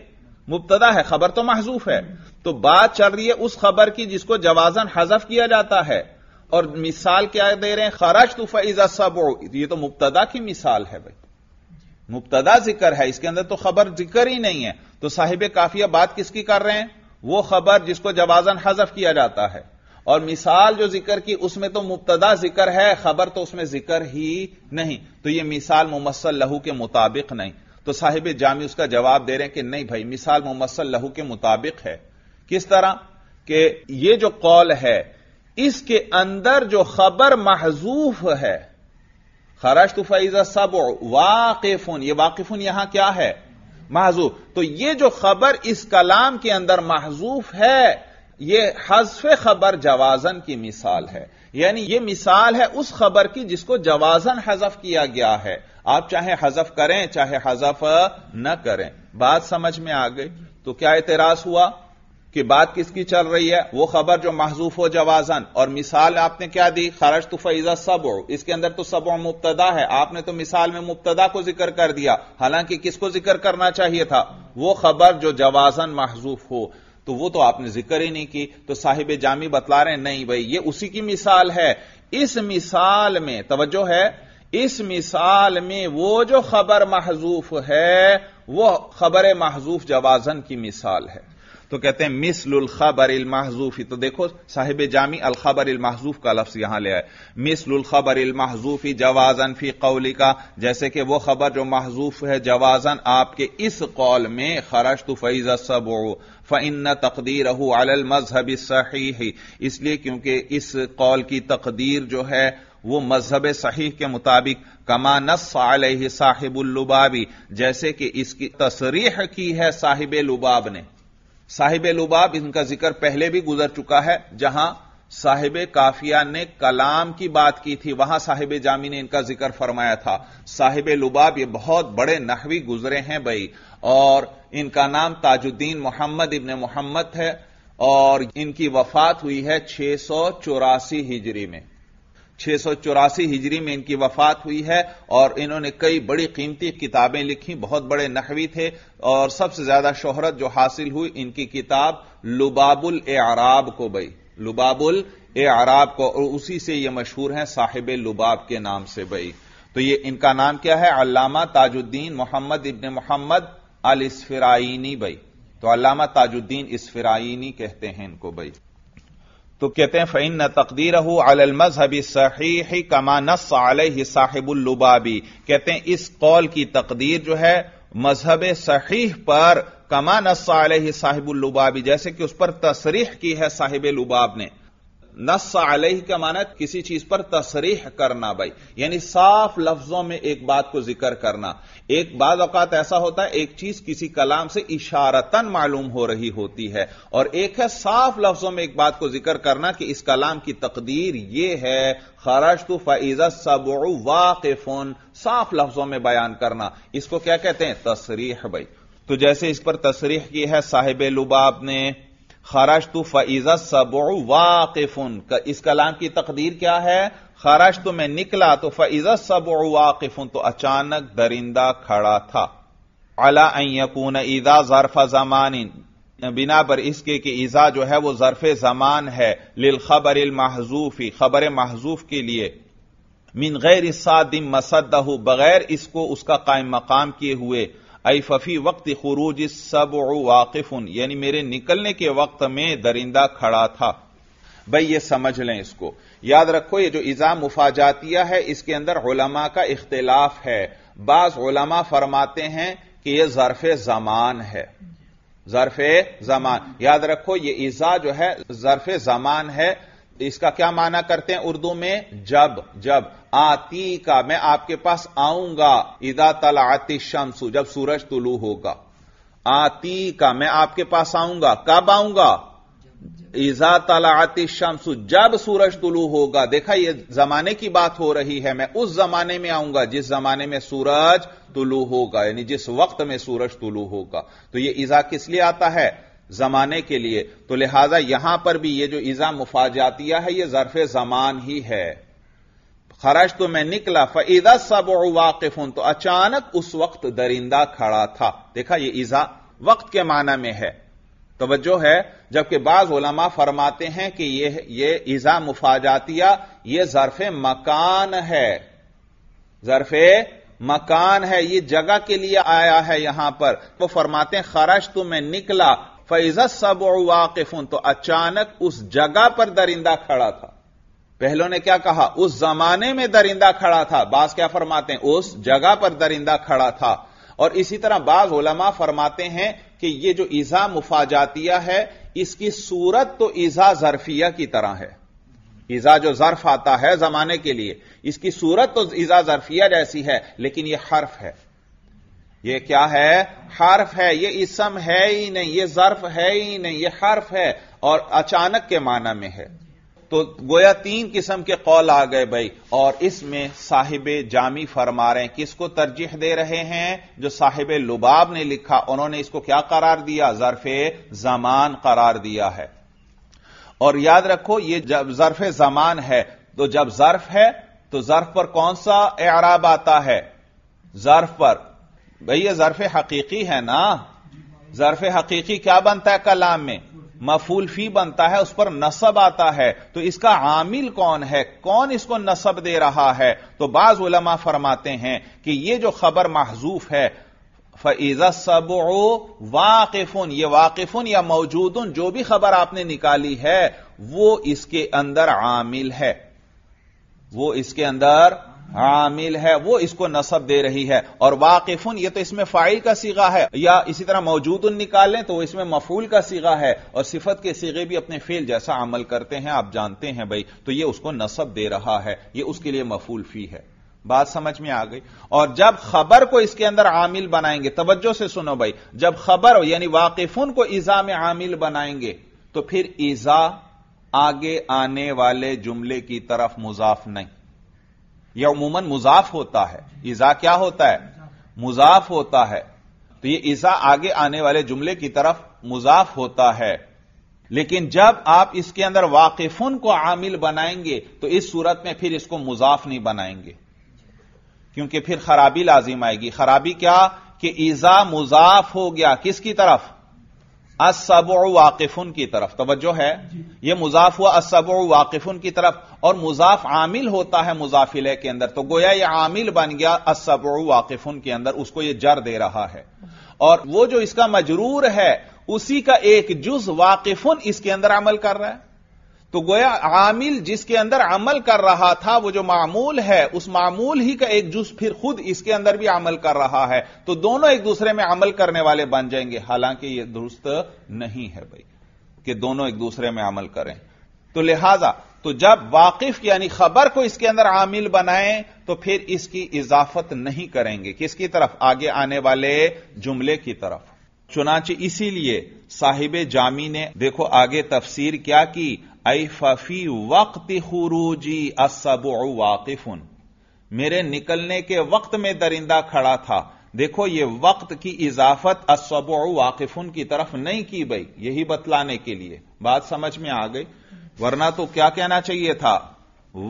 मुब्तदा है, खबर तो महजूफ है। तो बात चल रही है उस खबर की जिसको जवाजन हज़फ किया जाता है, और मिसाल क्या दे रहे हैं, खरजतु फइज़ा सबउ, ये तो मुब्तदा की मिसाल है, भाई मुब्तदा जिक्र है, इसके अंदर तो खबर जिक्र ही नहीं है। तो साहिब काफिया बात किसकी कर रहे हैं, वो खबर जिसको जवाजन हज़फ किया जाता है, और मिसाल जो जिक्र की उसमें तो मुब्तदा जिक्र है, खबर तो उसमें जिक्र ही नहीं, तो यह मिसाल मुमस्सल लहू के मुताबिक नहीं। तो साहिब जामी उसका जवाब दे रहे हैं कि नहीं भाई, मिसाल मुमस्सल लहू के मुताबिक है। किस तरह के, ये जो कौल है इसके अंदर जो खबर महजूफ है, खरजतु फइज़ा सबउ वाकिफुन, ये वाकिफुन यहां क्या है, महजूफ। तो ये जो खबर इस कलाम के अंदर महजूफ है, ये हज़्फ़े खबर जवाजन की मिसाल है, यानी ये मिसाल है उस खबर की जिसको जवाजन हज़फ किया गया है। आप चाहे हज़फ करें चाहे हज़फ न करें, बात समझ में आ गई। तो क्या एतराज हुआ कि बात किसकी चल रही है? वो खबर जो महजूफ हो जवाजन। और मिसाल आपने क्या दी? खरज तो फैजा सबो, इसके अंदर तो सबो मुब्तदा है, आपने तो मिसाल में मुब्तदा को जिक्र कर दिया, हालांकि किसको जिक्र करना चाहिए था? वो खबर जो जवाजन महजूफ हो, तो वो तो आपने जिक्र ही नहीं की। तो साहिब जामी बतला रहे हैं नहीं भाई ये उसी की मिसाल है। इस मिसाल में तवज्जो है, इस मिसाल में वो जो खबर महजूफ है वो खबर महजूफ जवाजन की मिसाल है। तो कहते हैं मिसलुल खबरिल महजूफी, तो देखो साहिब जामी अल खबरिल महजूफ का लफ्ज यहां ले आए, मिसलुल खबरिल महजूफी जवाजन फी कौली का, जैसे कि वो खबर जो महजूफ है जवाजन आपके इस कौल में खरजतु फैज़ सबो फइन्न तकदीरहु अलल मजहब सहीह, इसलिए क्योंकि इस कौल की तकदीर जो है वो मजहब सही के मुताबिक कमा नस्स अलैहि साहिबुल लुबाबी, जैसे कि इसकी तसरीह की है साहिब लुबाब ने। साहिब लुबाब इनका जिक्र पहले भी गुजर चुका है, जहां साहिब काफिया ने कलाम की बात की थी वहां साहिब जामी ने इनका जिक्र फरमाया था। साहिब लुबाब ये बहुत बड़े नहवी गुजरे हैं भाई, और इनका नाम ताजुद्दीन मुहम्मद इब्न मुहम्मद है, और इनकी वफात हुई है 684 हिजरी में। 684 हिजरी में इनकी वफात हुई है, और इन्होंने कई बड़ी कीमती किताबें लिखी, बहुत बड़े नहवी थे, और सबसे ज्यादा शोहरत जो हासिल हुई इनकी किताब लुबाबुल-ए-अराब को भाई, लुबाबुल-ए-अराब को, और उसी से ये मशहूर हैं साहिब लुबाब के नाम से भाई। तो ये इनका नाम क्या है? अल्लामा ताजुद्दीन मोहम्मद इब्न मोहम्मद अल इसफराइनी भाई, तो अल्लामा ताजुद्दीन इसफराइनी कहते हैं इनको भाई। तो कहते हैं फ़इन्न तक़दीरहु अलल मज़हबि सहीह कमा नस्स अलैहि साहिबुल लुबाबी, कहते हैं इस कौल की तकदीर जो है मजहब सहीह पर कमा नस्स अलैहि साहिबुल लुबाबी, जैसे कि उस पर तसरीह की है साहिब लुबाब ने। नस्स अलैहि का माना किसी चीज पर तसरीह करना भाई, यानी साफ लफ्जों में एक बात को जिक्र करना। एक बाज़ औक़ात ऐसा होता है एक चीज किसी कलाम से इशारतन मालूम हो रही होती है, और एक है साफ लफ्जों में एक बात को जिक्र करना कि इस कलाम की तकदीर यह है, खरजतु फ़इज़ा सबउ वाक़िफ़ुन, साफ लफ्जों में बयान करना, इसको क्या कहते हैं? तसरीह भाई। तो जैसे इस पर तसरीह की है साहिब लुबाब ने, खरजतु फ़इज़ा सबउ वाक़िफ़ुन, इस कलाम की तकदीर क्या है? खरजतु मैं निकला, तो फ़इज़ा सबउ वाक़िफ़ुन, तो अचानक दरिंदा खड़ा था। अला अन यकून इज़ा ज़र्फ़ ज़मानिन, बिना पर इसके कि इज़ा जो है वो ज़र्फ़ ज़मान है, लिल ख़बरिल महज़ूफ़ी, खबर महजूफ के लिए, मिन गैर सादिम मसद्दहु, बगैर इसको उसका कायम मकाम किए हुए, ऐ फफी वक्त खुरूज सबउ वाक़िफ़ुन, यानी मेरे निकलने के वक्त में दरिंदा खड़ा था भाई। ये समझ लें इसको, याद रखो ये जो इज़ा मुफाजातिया है इसके अंदर उलमा का इख्तिलाफ है। बाज़ उलमा फरमाते हैं कि यह ज़र्फ़े ज़मान है, ज़र्फ़े ज़मान, याद रखो ये इज़ा जो है ज़र्फ़े ज़मान है। इसका क्या माना करते हैं उर्दू में? जब, जब आती का, मैं आपके पास आऊंगा, इदा तलाअति शम्सु, जब सूरज तुलू होगा, आती का मैं आपके पास आऊंगा, कब आऊंगा? इजा तलाअति शम्सु, जब सूरज तुलू होगा। देखा ये जमाने की बात हो रही है, मैं उस जमाने में आऊंगा जिस जमाने में सूरज तुलू होगा, यानी जिस वक्त में सूरज तुलू होगा। तो ये इजा किस लिए आता है? जमाने के लिए। तो लिहाजा यहां पर भी ये जो इज़ा मुफाजातिया है ये ज़र्फ़ ज़मान ही है। खरज तो मैं निकला, फ़इज़ा सबउ वाक़िफ़ुन, तो अचानक उस वक्त दरिंदा खड़ा था। देखा ये इज़ा वक्त के माना में है, तवज्जो है। जबकि बाज़ उलमा फरमाते हैं कि ये इज़ा मुफाजातिया ये ज़र्फ़ मकान है, ज़र्फ़ मकान है, ये जगह के लिए आया है यहां पर। वो फरमाते हैं खरज तो मैं निकला फ़इज़ा सबउ वाक़िफ़ुन, तो अचानक उस जगह पर दरिंदा खड़ा था। पहलों ने क्या कहा? उस जमाने में दरिंदा खड़ा था। बाज़ क्या फरमाते हैं? उस जगह पर दरिंदा खड़ा था। और इसी तरह बाज़ उलमा फरमाते हैं कि यह जो इज़ा मुफाजातिया है इसकी सूरत तो इज़ा ज़र्फिया की तरह है। इज़ा जो ज़र्फ आता है जमाने के लिए, इसकी सूरत तो इज़ा ज़र्फिया जैसी है, लेकिन यह हर्फ है। ये क्या है? हर्फ है। ये इसम है ही नहीं, ये ज़र्फ है ही नहीं, ये हर्फ है, और अचानक के माना में है। तो गोया तीन किस्म के कौल आ गए भाई। और इसमें साहिब जामी फरमा रहे हैं, किसको तरजीह दे रहे हैं? जो साहिब लुबाब ने लिखा, उन्होंने इसको क्या करार दिया? ज़र्फ़े ज़मान करार दिया है। और याद रखो ये जब ज़र्फ़े ज़मान है तो जब ज़र्फ़ है तो ज़र्फ़ पर कौन सा एराब आता है? ज़र्फ़ पर भाई ये ज़र्फ़े हकीकी है ना। ज़र्फ़े हकीकी क्या बनता है कलाम में? मफूल फी बनता है, उस पर नसब आता है। तो इसका आमिल कौन है, कौन इसको नसब दे रहा है? तो बाज उलमा फरमाते हैं कि यह जो खबर महजूफ है फ़इज़ा सबउ वाक़िफ़ुन, यह वाक़िफ़ुन या मौजूदुन जो भी खबर आपने निकाली है वो इसके अंदर आमिल है, वो इसके अंदर आमिल है, वो इसको नसब दे रही है। और वाकिफुन ये तो इसमें फाइल का सीगा है, या इसी तरह मौजूदुन निकालें तो इसमें मफूल का सीगा है। और सिफत के सीगे भी अपने फेल जैसा अमल करते हैं, आप जानते हैं भाई। तो ये उसको नसब दे रहा है, ये उसके लिए मफूल फी है। बात समझ में आ गई। और जब खबर को इसके अंदर आमिल बनाएंगे, तवज्जो से सुनो भाई, जब खबर यानी वाकिफुन को इजा में आमिल बनाएंगे तो फिर इजा आगे आने वाले जुमले की तरफ मुजाफ नहीं, यह उमूमन मुजाफ होता है। इज़ा क्या होता है? मुजाफ होता है। तो यह इज़ा आगे आने वाले जुमले की तरफ मुजाफ होता है। लेकिन जब आप इसके अंदर वाकिफुन को आमिल बनाएंगे तो इस सूरत में फिर इसको मुजाफ नहीं बनाएंगे, क्योंकि फिर खराबी लाजिम आएगी। खराबी क्या कि इज़ा मुजाफ हो गया किसकी तरफ? अस्सबअ वाकिफुन की तरफ। तवज्जो है, यह मुजाफ हुआ अस्सबअ वाकिफुन की तरफ, और मुजाफ आमिल होता है मुजाफिले के अंदर। तो गोया यह आमिल बन गया अस्सबअ वाकिफुन के अंदर, उसको यह जर दे रहा है। और वो जो इसका मजरूर है उसी का एक जुज वाकिफुन इसके अंदर अमल कर रहा है। तो गोया आमिल जिसके अंदर अमल कर रहा था वो जो मामूल है, उस मामूल ही का एक जुज फिर खुद इसके अंदर भी अमल कर रहा है। तो दोनों एक दूसरे में अमल करने वाले बन जाएंगे, हालांकि ये दुरुस्त नहीं है भाई कि दोनों एक दूसरे में अमल करें। तो लिहाजा तो जब वाकिफ यानी खबर को इसके अंदर आमिल बनाएं तो फिर इसकी इजाफत नहीं करेंगे, किसकी तरफ? आगे आने वाले जुमले की तरफ। चुनांचे इसीलिए साहिब जामी ने देखो आगे तफसीर क्या की, ऐ फफी वक्त खुरूजी अस्सबअ वाकिफुन, मेरे निकलने के वक्त में दरिंदा खड़ा था। देखो ये वक्त की इजाफत अस्सबअ वाकिफुन की तरफ नहीं की भाई, यही बतलाने के लिए। बात समझ में आ गई, वरना तो क्या कहना चाहिए था?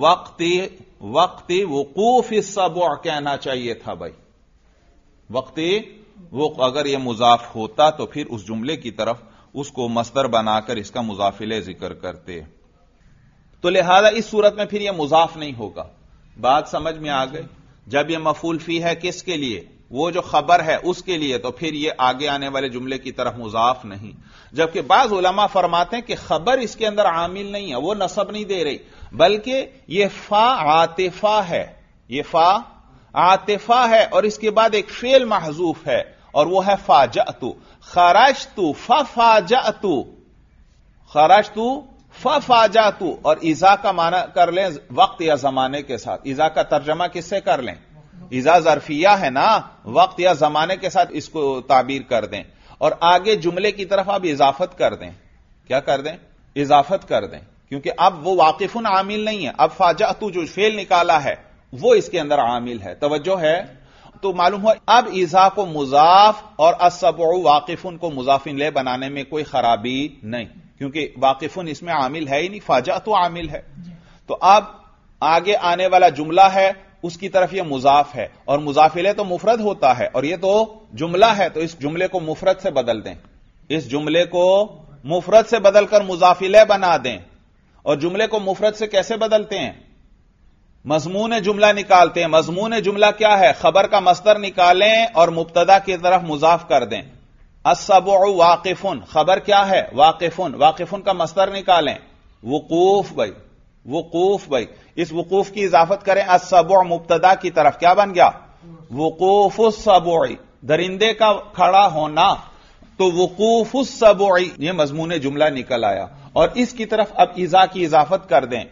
वक्ती वकूफ अस्सबअ कहना चाहिए था भाई। वक्ती वो अगर यह मुजाफ होता तो फिर उस जुमले की तरफ उसको मस्दर बनाकर इसका मुजाफिले जिक्र करते। तो लिहाजा इस सूरत में फिर यह मुजाफ नहीं होगा। बात समझ में आ गई। जब यह मफूल फी है किसके लिए? वो जो खबर है उसके लिए, तो फिर यह आगे आने वाले जुमले की तरफ मुजाफ नहीं। जबकि बाज उलमा फरमाते हैं कि खबर इसके अंदर आमिल नहीं है, वो नसब नहीं दे रही, बल्कि यह फा आतिफा है, यह फा आतिफा है। और इसके बाद एक फेल महजूफ है और वो है फाजअतु। खरजतु फफाजअतु, खरजतु फफाजअतु। और इज़ा का माना कर लें वक्त या जमाने के साथ। इज़ा का तर्जमा किससे कर लें? इज़ा जर्फिया है ना, वक्त या जमाने के साथ इसको ताबीर कर दें। और आगे जुमले की तरफ आप इजाफत कर दें। क्या कर दें? इजाफत कर दें, क्योंकि अब वो वाकिफुन आमिल नहीं है। अब फाजअतु जो फेल निकाला है वो इसके अंदर आमिल है। तवज्जो है। तो मालूम हुआ अब इज़ा को मुजाफ और अस्सबअ वाकिफुन को मुजाफिन ले बनाने में कोई खराबी नहीं, क्योंकि वाकिफुन इसमें आमिल है ही नहीं, फाजा तो आमिल है। तो अब आगे आने वाला जुमला है उसकी तरफ यह मुजाफ है, और मुजाफिले तो मुफरद होता है और यह तो जुमला है। तो इस जुमले को मुफरद से बदल दें, इस जुमले को मुफरद से बदलकर मुजाफिले बना दें। और जुमले को मुफरद से कैसे बदलते हैं? मजमून जुमला निकालते हैं। मजमून जुमला क्या है? खबर का मस्दर निकालें और मुब्तदा की तरफ मुजाफ कर दें। अस्सबअ वाकिफुन, खबर क्या है? वाकिफुन। वाकिफुन का मस्दर निकालें, वकूफ भाई, वकूफ भाई। इस वकूफ की इजाफत करें अस्सबअ मुब्तदा की तरफ, क्या बन गया? वकूफुस्सबअ, दरिंदे का खड़ा होना। तो वकूफुस्सबअ यह मजमून जुमला निकल आया। और इसकी तरफ अब इज़ा की इजाफत कर दें,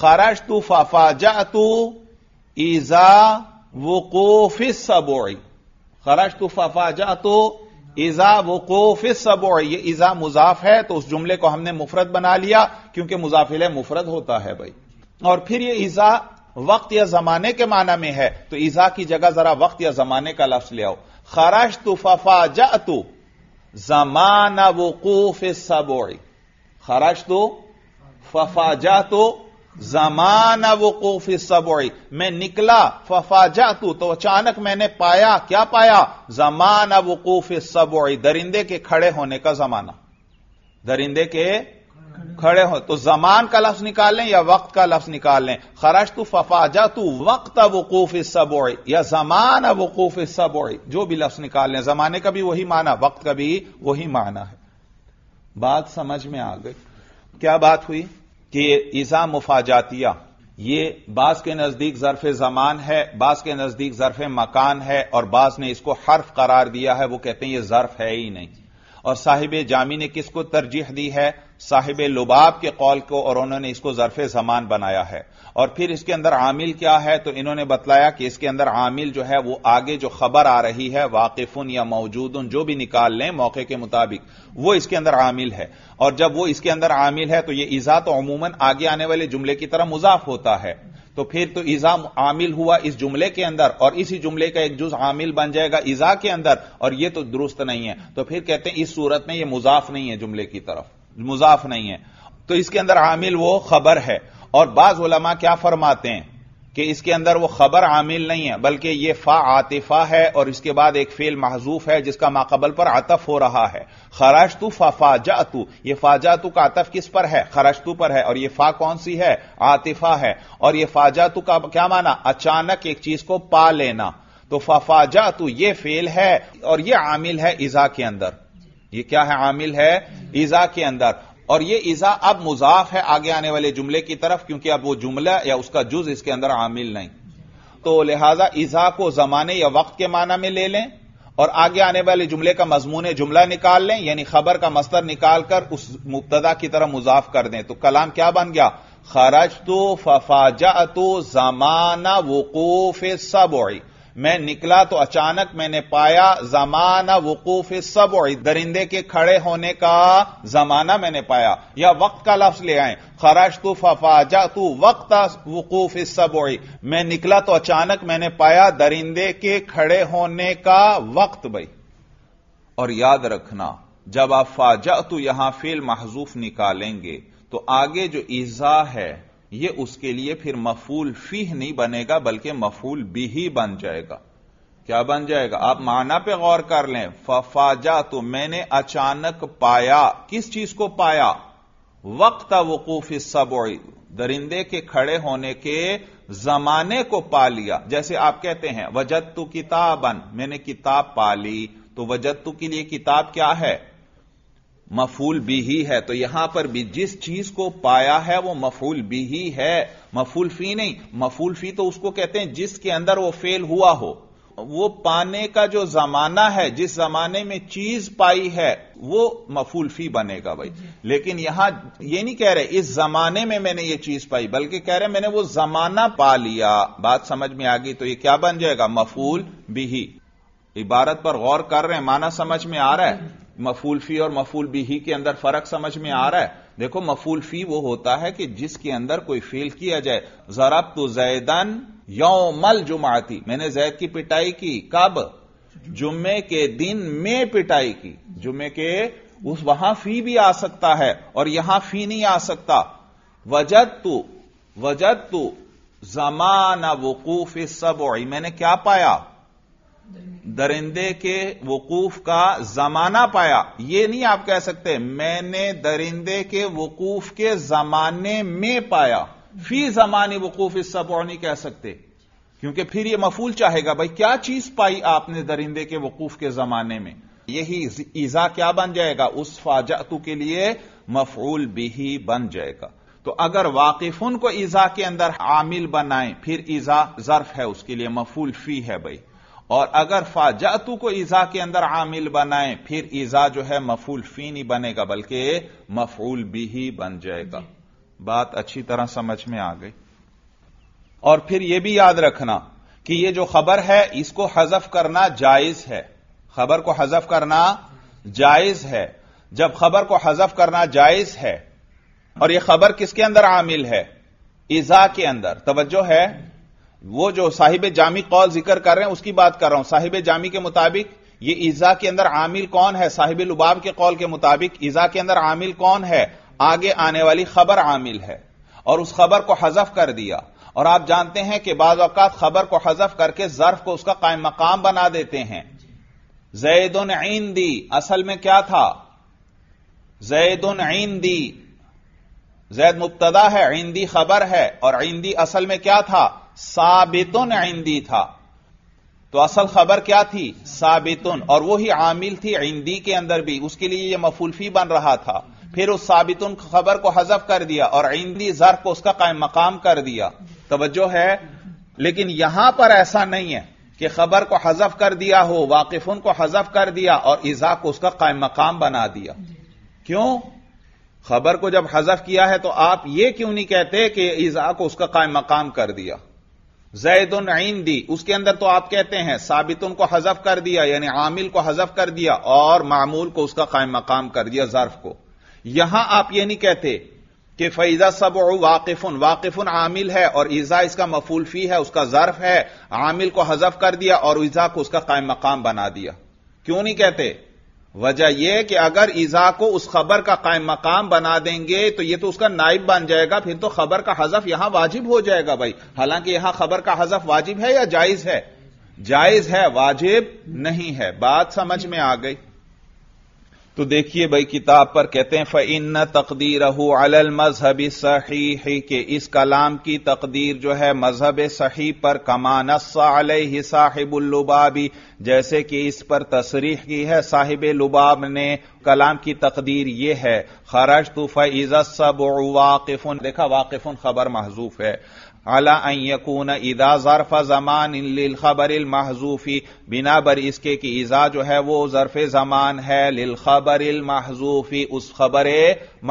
खरजतु फफाजअतु इज़ा वकूफिस्सबअ, खरजतु फफाजअतु इजा वकूफ सबोर, ये इजा मुजाफ है तो उस जुमले को हमने मुफरत बना लिया क्योंकि मुजाफिल मुफरत होता है भाई। और फिर ये इजा वक्त या जमाने के माना में है तो इजा की जगह जरा वक्त या जमाने का लफ्ज ले आओ। खराश तु फफा जातु जमाना वकूफ सबोर, खराश तु फफा जातु जमाना वकूफ सबोई, मैं निकला फफाजातू तो अचानक मैंने पाया, क्या पाया, जमाना वकूफ सबोई, दरिंदे के खड़े होने का जमाना, दरिंदे के खड़े हो तो जमान का लफ्ज निकाल लें या वक्त का लफ्ज निकाल लें। खरजतू फफाजातू वक्त वकूफ सबोई या जमाना वकूफ सबोई, जो भी लफ्ज निकाल लें, जमाने का भी वही माना, वक्त का भी वही माना है। बात समझ में आ गई? क्या बात हुई कि इज़ा मुफाजातिया ये बास के नजदीक ज़र्फ जमान है, बास के नजदीक ज़र्फ मकान है, और बास ने इसको हर्फ करार दिया है, वो कहते हैं ये ज़र्फ है ही नहीं। और साहिब जामी ने किसको तरजीह दी है, साहिब लुबाब के कौल को, और उन्होंने इसको ज़र्फ जमान बनाया है। और फिर इसके अंदर आमिल क्या है तो इन्होंने बतलाया कि इसके अंदर आमिल जो है वो आगे जो खबर आ रही है, वाकिफुन या मौजूदुन जो भी निकाल लें मौके के मुताबिक, वो इसके अंदर आमिल है। और जब वो इसके अंदर आमिल है तो ये इज़ा तो अमूमन आगे आने वाले जुमले की तरह मुजाफ होता है, तो फिर तो इज़ा आमिल हुआ इस जुमले के अंदर और इसी जुमले का एक जुज आमिल बन जाएगा इज़ा के अंदर, और यह तो दुरुस्त नहीं है। तो फिर कहते हैं इस सूरत में यह मुजाफ नहीं है, जुमले की तरफ मुजाफ नहीं है, तो इसके अंदर आमिल वो खबर है। और बाज उलमा क्या फरमाते हैं कि इसके अंदर वो खबर आमिल नहीं है बल्कि ये फा आतिफा है और इसके बाद एक फेल महजूफ है जिसका माकबल पर आतफ हो रहा है। खरजतु फफाजातु, ये फाजातु का आतफ किस पर है, खरजतु पर है, और ये फा कौन सी है, आतिफा है। और ये फाजातु का क्या माना, अचानक एक चीज को पा लेना, तो फफाजातु ये फेल है और ये आमिल है इजा के अंदर, ये क्या है, आमिल है इजा के अंदर। और ये इजा अब मुजाफ है आगे आने वाले जुमले की तरफ क्योंकि अब वो जुमला या उसका जुज इसके अंदर आमिल नहीं, तो लिहाजा इजा को जमाने या वक्त के माना में ले लें और आगे आने वाले जुमले का मजमून जुमला निकाल लें, यानी खबर का मस्तर निकालकर उस मुब्तदा की तरह मुजाफ कर दें। तो कलाम क्या बन गया, खरजतु फफाजातु जमाना वकूफ सबोई, मैं निकला तो अचानक मैंने पाया जमाना वकूफ सबोई, दरिंदे के खड़े होने का जमाना मैंने पाया। या वक्त का लफ्ज ले आए, खरजतु फफाजातु वक्त वकूफ सबोई, मैं निकला तो अचानक मैंने पाया दरिंदे के खड़े होने का वक्त। भाई और याद रखना जब आप फाजातु यहां फेल महजूफ निकालेंगे तो आगे जो इज़ा है ये उसके लिए फिर मफूल फीह नहीं बनेगा बल्कि मफूल बिही बन जाएगा। क्या बन जाएगा, आप माना पे गौर कर लें, फफाजा तो मैंने अचानक पाया, किस चीज को पाया, वक्त वकूफ सबोई, दरिंदे के खड़े होने के जमाने को पा लिया। जैसे आप कहते हैं वजदतु किताबन, मैंने किताब पा ली, तो वजदतु के लिए किताब क्या है, मफूल बिही है, तो यहां पर भी जिस चीज को पाया है वो मफूल बिही है, मफूल फी नहीं। मफूल फी तो उसको कहते हैं जिसके अंदर वो फेल हुआ हो, वो पाने का जो जमाना है, जिस जमाने में चीज पाई है वो मफूल फी बनेगा भाई। लेकिन यहां ये नहीं कह रहे इस जमाने में मैंने ये चीज पाई, बल्कि कह रहे मैंने वो जमाना पा लिया। बात समझ में आ गई? तो ये क्या बन जाएगा, मफूल बिही। इबारत पर गौर कर रहे हैं, माना समझ में आ रहा है, मफूल फी और मफूल बिही के अंदर फर्क समझ में आ रहा है। देखो मफूल फी वो होता है कि जिसके अंदर कोई फेल किया जाए, ज़रबतु ज़ैदन यौमल जुमाती, मैंने जैद की पिटाई की, कब, जुम्मे के दिन में पिटाई की, जुम्मे के उस, वहां फी भी आ सकता है और यहां फी नहीं आ सकता। वजदतु ज़माना वकूफ सबोई, मैंने क्या पाया, दरिंदे के वकूफ का जमाना पाया। ये नहीं आप कह सकते मैंने दरिंदे के वकूफ के जमाने में पाया, फी जमाने वकूफ इस सब और नहीं कह सकते क्योंकि फिर यह मफूल चाहेगा भाई क्या चीज पाई आपने दरिंदे के वकूफ के जमाने में। यही इजा क्या बन जाएगा, उस फाजातु के लिए मफूल बिही बन जाएगा। तो अगर वाकिफुन को इजा के अंदर आमिल बनाएं फिर इजा जर्फ है, उसके लिए मफूल फी है भाई। और अगर फाजातु को इजा के अंदर आमिल बनाएं फिर इजा जो है मफूल फी नहीं बनेगा बल्कि मफूल बिही बन जाएगा। बात अच्छी तरह समझ में आ गई। और फिर यह भी याद रखना कि यह जो खबर है इसको हजफ करना जायज है। खबर को हजफ करना जायज है। जब खबर को हजफ करना जायज है और यह खबर किसके अंदर आमिल है, इजा के अंदर। तवज्जो है, वो जो साहिब जामी कौल जिक्र कर रहे हैं उसकी बात कर रहा हूं। साहिब जामी के मुताबिक ये इजा के अंदर आमिल कौन है? साहिब लुबाब के कौल के मुताबिक इजा के अंदर आमिल कौन है? आगे आने वाली खबर आमिल है और उस खबर को हजफ कर दिया। और आप जानते हैं कि बाज औकात खबर को हजफ करके जर्फ को उसका कायम मकाम बना देते हैं। ज़ैदुन इंदी, असल में क्या था? ज़ैदुन इंदी, ज़ैद मुब्तदा है, इंदी खबर है और इंदी असल में क्या था? साबितुन इंदी था। तो असल खबर क्या थी? साबितुन, और वही आमिल थी इंदी के अंदर भी, उसके लिए यह मफूल फी बन रहा था। फिर उस साबितुन खबर को हजफ कर दिया और इंदी ज़र्फ को उसका कायम मकाम कर दिया। तवज्जो है, लेकिन यहां पर ऐसा नहीं है कि खबर को हजफ कर दिया हो, वाकिफुन को हजफ कर दिया और इज़ा को उसका कायम मकाम बना दिया। क्यों? खबर को जब हजफ किया है तो आप यह क्यों नहीं कहते कि इज़ा को उसका कायम मकाम कर दिया? ज़ैदुन इंदी, उसके अंदर तो आप कहते हैं साबितुन को हजफ कर दिया, यानी आमिल को हजफ कर दिया और मामूल को उसका कायम मकाम कर दिया, ज़र्फ को। यहां आप यह नहीं कहते कि फैजा सबउ वाकिफुन, वाकिफुन आमिल है और इज़ा इसका मफूल फी है, उसका ज़र्फ है, आमिल को हजफ कर दिया और इज़ा को उसका कायम मकाम बना दिया। क्यों नहीं कहते? वजह यह कि अगर इज़ा को उस खबर का कायम मकाम बना देंगे तो यह तो उसका नाइब बन जाएगा, फिर तो खबर का हजफ यहां वाजिब हो जाएगा भाई। हालांकि यहां खबर का हजफ वाजिब है या जायज है? जायज है, वाजिब नहीं है। बात समझ में आ गई? तो देखिए भाई किताब पर कहते हैं फ़इन्न तक़दीरहु अलल मज़हबि सहीह, के इस कलाम की तकदीर जो है मज़हब सही पर, कमा नस्सा अलैहि साहिबुल लुबाबी, जैसे कि इस पर तसरीह की है साहिब लुबाब ने। कलाम की तकदीर यह है ख़रजतु फ़इज़ा सबउ वाक़िफ़ुन, देखा वाक़िफ़ुन खबर महज़ूफ है, अला अन यकून इदा ज़र्फ़ ज़मान लिल ख़बर अल महज़ूफ़ी, बिना बर इसके कि इज़ा जो है वो ज़र्फ़ ज़मान है, लिल ख़बर अल महज़ूफ़ी, उस ख़बर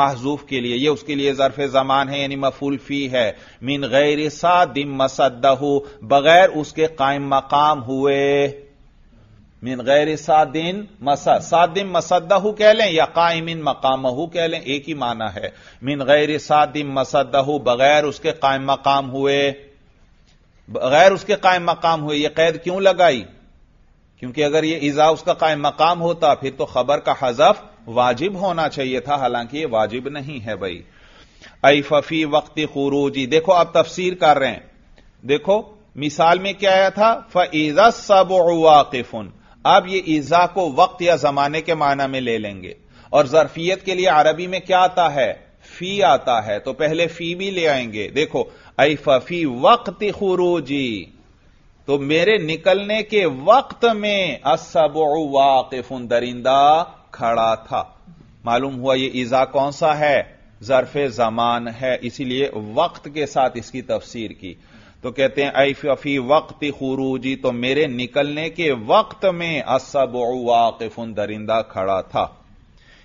महज़ूफ़ के लिए, ये उसके लिए ज़र्फ़ ज़मान है यानी मफ़ऊल फ़ी है। मिन ग़ैरि सादिम मसद्दहु, बगैर उसके कायम मकाम हुए। मिन ग़ैरि सादिन मसद, सादिम मसद्दहु कह लें या कायमिन मकामहु कह लें, एक ही माना है। मिन ग़ैरि सादिम मसद्दहु, बगैर उसके कायम मकाम हुए, बगैर उसके कायम मकाम हुए। यह कैद क्यों लगाई? क्योंकि अगर यह इज़ा उसका कायम मकाम होता फिर तो खबर का हजफ वाजिब होना चाहिए था, हालांकि यह वाजिब नहीं है भाई। ऐ फफी वक्त खुरूजी, देखो आप तफसीर कर रहे हैं, देखो मिसाल में क्या आया था, फ़इज़ा सबउ वाक़िफ़ुन, अब ये इज़ा को वक्त या जमाने के माना में ले लेंगे। और ज़र्फियत के लिए अरबी में क्या आता है? फी आता है, तो पहले फी भी ले आएंगे। देखो ऐ फी वक्त खुरूजी, तो मेरे निकलने के वक्त में अस्सबउ वाक़िफ़ुन, दरिंदा खड़ा था। मालूम हुआ ये इज़ा कौन सा है? ज़र्फ़ ज़मान है, इसीलिए वक्त के साथ इसकी तफसीर की। तो कहते हैं ऐ फी वक्त खुरूजी, तो मेरे निकलने के वक्त में अस्सबउ वाक़िफ़ुन, दरिंदा खड़ा था।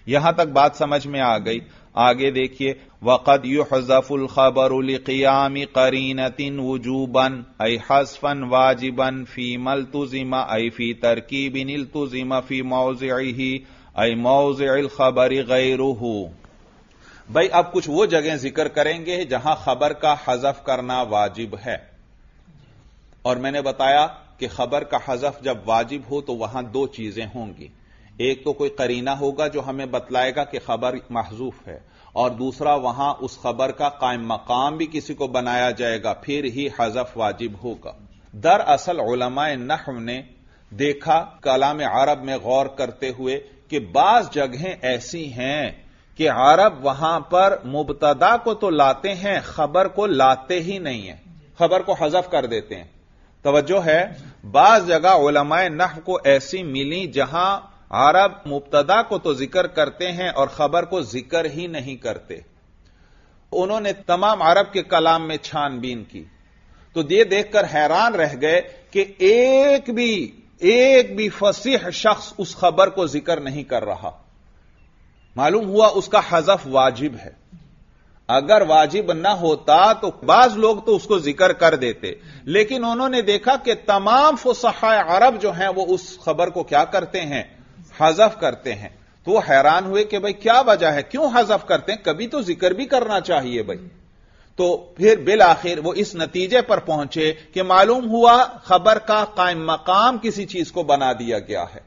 यहां तक बात समझ में आ गई। आगे देखिए वक़द युहज़फ़ुल ख़बरु लिक़ियामि क़रीनतिन वुजूबन ऐ हज़फ़न वाजिबन फ़ीमा इल्तुज़िमा ऐ फ़ी तरकीबिन इल्तुज़िमा फ़ी मौज़िइही ऐ मौज़िइल ख़बरि ग़ैरुहु। भाई अब कुछ वो जगह जिक्र करेंगे जहां खबर का हजफ करना वाजिब है। और मैंने बताया कि खबर का हजफ जब वाजिब हो तो वहां दो चीजें होंगी, एक तो कोई करीना होगा जो हमें बतलाएगा कि खबर महजूफ है, और दूसरा वहां उस खबर का कायम मकाम भी किसी को बनाया जाएगा, फिर ही हजफ वाजिब होगा। दरअसल उलमाए नहव ने देखा कलाम अरब में गौर करते हुए कि बाज जगहें ऐसी हैं कि अरब वहां पर मुबतदा को तो लाते हैं, खबर को लाते ही नहीं है, खबर को हजफ कर देते हैं। तवज्जो है, बाज जगह उलमाए नहव को ऐसी मिली जहां अरब मुबतदा को तो जिक्र करते हैं और खबर को जिक्र ही नहीं करते। उन्होंने तमाम अरब के कलाम में छानबीन की तो ये देखकर हैरान रह गए कि एक भी फसीह शख्स उस खबर को जिक्र नहीं कर रहा। मालूम हुआ उसका हजफ वाजिब है। अगर वाजिब ना होता तो बाज लोग तो उसको जिक्र कर देते, लेकिन उन्होंने देखा कि तमाम फुसहा अरब जो हैं वो उस खबर को क्या करते हैं, हजफ करते हैं। तो हैरान हुए कि भाई क्या वजह है, क्यों हजफ करते हैं, कभी तो जिक्र भी करना चाहिए भाई। तो फिर बिल आखिर वो इस नतीजे पर पहुंचे कि मालूम हुआ खबर का कायम मकाम किसी चीज को बना दिया गया है,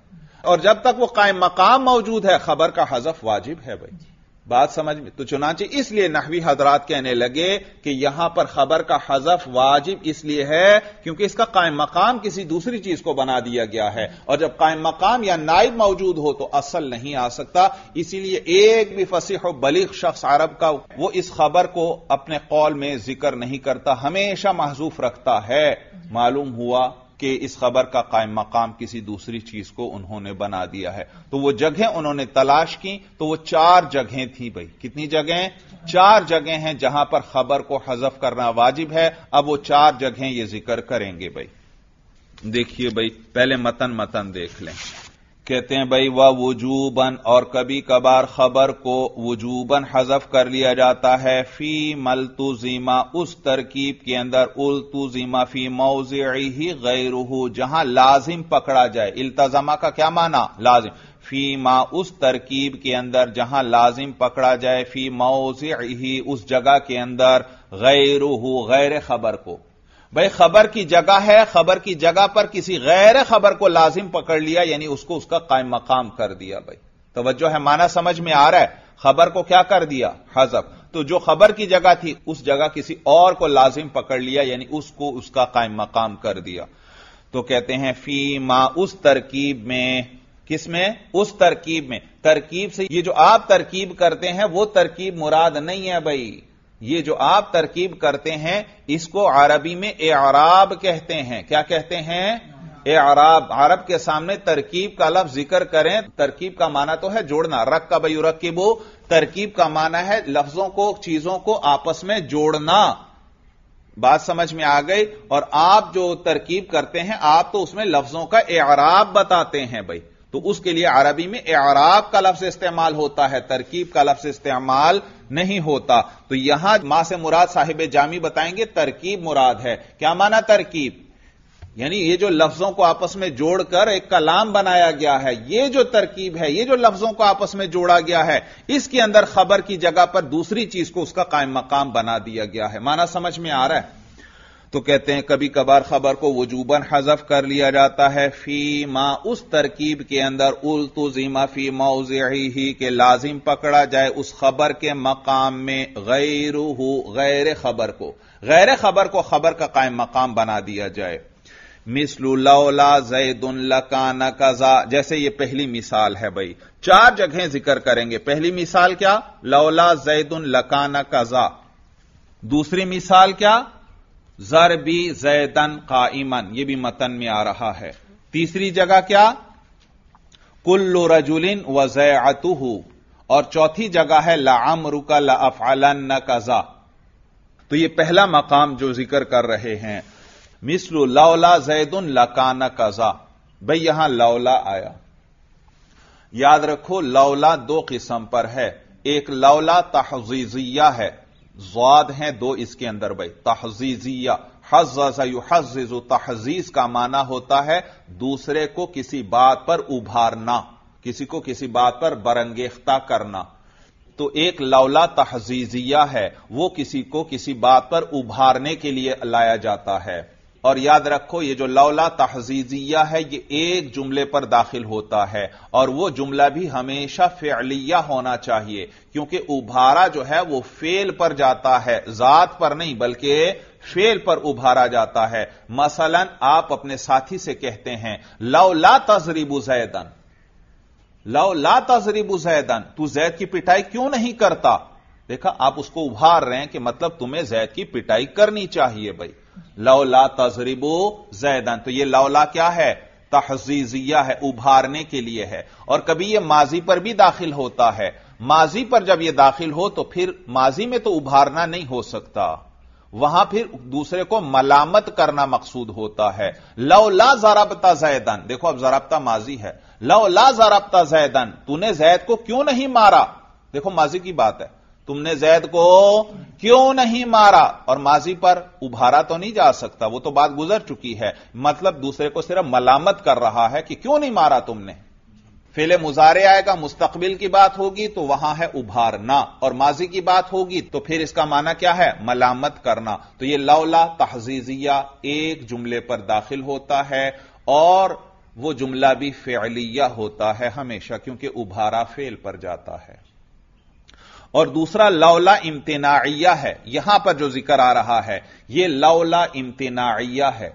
और जब तक वो कायम मकाम मौजूद है खबर का हजफ वाजिब है भाई। बात समझ में? तो चुनांचे इसलिए नहवी हजरात कहने लगे कि यहां पर खबर का हजफ वाजिब इसलिए है क्योंकि इसका कायम मकाम किसी दूसरी चीज को बना दिया गया है, और जब कायम मकाम या नाइब मौजूद हो तो असल नहीं आ सकता। इसीलिए एक भी फसीह और बलीग शख्स अरब का वो इस खबर को अपने कौल में जिक्र नहीं करता, हमेशा महजूफ रखता है। मालूम हुआ कि इस खबर का कायम मकाम किसी दूसरी चीज को उन्होंने बना दिया है। तो वो जगह उन्होंने तलाश की तो वो चार जगहें थी भाई। कितनी जगहें? चार जगह हैं जहां पर खबर को हजफ करना वाजिब है। अब वो चार जगहें ये जिक्र करेंगे भाई। देखिए भाई, पहले मतन देख लें। कहते हैं भाई वह वजूबन, और कभी कभार खबर को वजूबन हजफ कर लिया जाता है। फी मलतुजिमा, उस तरकीब के अंदर उलतुजिमा फी मौज़िही गैरुहु, जहां लाजिम पकड़ा जाए। इल्तजामा का क्या माना? लाजिम। फी मा, उस तरकीब के अंदर जहां लाजिम पकड़ा जाए। फी मौज़िही, उस जगह के अंदर। गैरुहु, गैर खबर को। भाई खबर की जगह है, खबर की जगह पर किसी गैर खबर को लाजिम पकड़ लिया, यानी उसको उसका कायम मकाम कर दिया भाई। तवज्जो है? माना समझ में आ रहा है? खबर को क्या कर दिया? हजफ। तो जो खबर की जगह थी उस जगह किसी और को लाजिम पकड़ लिया, यानी उसको उसका कायम मकाम कर दिया। तो कहते हैं फी मा, उस तरकीब में। किसमें? उस तरकीब में। तरकीब से ये जो आप तरकीब करते हैं वो तरकीब मुराद नहीं है भाई। ये जो आप तरकीब करते हैं इसको अरबी में एआराब कहते हैं। क्या कहते हैं? एआराब। अरब के सामने तरकीब का लफ्ज जिक्र करें, तरकीब का माना तो है जोड़ना। रक्कब युरक्किबु, तरकीब का माना है लफ्जों को, चीजों को आपस में जोड़ना। बात समझ में आ गई? और आप जो तरकीब करते हैं आप तो उसमें लफ्जों का एआराब बताते हैं भाई। तो उसके लिए अरबी में एआराब का लफ्ज इस्तेमाल होता है, तरकीब का लफ्ज इस्तेमाल नहीं होता। तो यहां मां से मुराद साहिब जामी बताएंगे तरकीब मुराद है। क्या माना तरकीब? यानी ये जो लफ्जों को आपस में जोड़कर एक कलाम बनाया गया है, ये जो तरकीब है, ये जो लफ्जों को आपस में जोड़ा गया है, इसके अंदर खबर की जगह पर दूसरी चीज को उसका कायम मकाम बना दिया गया है। माना समझ में आ रहा है? तो कहते हैं कभी कभार खबर को वजूबन हजफ कर लिया जाता है। फी मा, उस तरकीब के अंदर उल्तुजिमा फी मौज़िही, के लाजिम पकड़ा जाए उस खबर के मकाम में। गैरुहु, गैर खबर को, गैर खबर को खबर का कायम मकाम बना दिया जाए। मिस्लु लौला ज़ैदुन लकान कज़ा, जैसे ये पहली मिसाल है भाई। चार जगहें जिक्र करेंगे। पहली मिसाल क्या? लौला ज़ैदुन लकान कज़ा। दूसरी मिसाल क्या? ज़रबी ज़ैदन क़ाइमन, यह भी मतन में आ रहा है। तीसरी जगह क्या? कुल्लु रजुलिन व ज़ैअतुहु। और चौथी जगह है लअम्रुका लअफ़अलन कज़ा। तो यह पहला मकाम जो जिक्र कर रहे हैं, मिस्लु लौला ज़ैदुन लकान कज़ा। भाई यहां लौला आया, याद रखो लौला दो किस्म पर है। एक लौला तहज़ीज़िया है, ज़ाद हैं दो इसके अंदर भाई। तहज़ीज़िया, हज़्ज़ज़ युहज़्ज़ु, तहज़ीज़ का माना होता है दूसरे को किसी बात पर उभारना, किसी को किसी बात पर बरंगेख्ता करना। तो एक लौला तहज़ीज़िया है, वो किसी को किसी बात पर उभारने के लिए लाया जाता है। और याद रखो ये जो लौला तहज़ीज़िया है ये एक जुमले पर दाखिल होता है, और वो जुमला भी हमेशा फ़िअलिया होना चाहिए, क्योंकि उभारा जो है वो फ़ेल पर जाता है, ज़ात पर नहीं बल्कि फ़ेल पर उभारा जाता है। मसलन आप अपने साथी से कहते हैं लौला तज़रिबु ज़ैदन, लौला तज़रिबु ज़ैदन, तू ज़ैद की पिटाई क्यों नहीं करता। देखा, आप उसको उभार रहे हैं कि मतलब तुम्हें ज़ैद की पिटाई करनी चाहिए भाई। लौला तज़रिबु ज़ैदन। तो यह लौला क्या है? तहज़ीज़िया है, उभारने के लिए है। और कभी यह माजी पर भी दाखिल होता है। माजी पर जब यह दाखिल हो तो फिर माजी में तो उभारना नहीं हो सकता, वहां फिर दूसरे को मलामत करना मकसूद होता है। लौला ज़रबता ज़ैदन, देखो अब ज़रबता माजी है। लौला ज़रबता ज़ैदन, तूने ज़ैद को क्यों नहीं मारा। देखो माजी की बात है। तुमने जैद को क्यों नहीं मारा, और माजी पर उभारा तो नहीं जा सकता, वो तो बात गुजर चुकी है। मतलब दूसरे को सिर्फ मलामत कर रहा है कि क्यों नहीं मारा तुमने। फेले मुजारे आएगा, मुस्तकबिल की बात होगी तो वहां है उभारना, और माजी की बात होगी तो फिर इसका माना क्या है, मलामत करना। तो यह लौला तहजीजिया एक जुमले पर दाखिल होता है और वो जुमला भी फेलिया होता है हमेशा, क्योंकि उभारा फेल पर जाता है। और दूसरा लौला इम्तिनाइया है, यहां पर जो जिक्र आ रहा है यह लौला इम्तिनाइया है।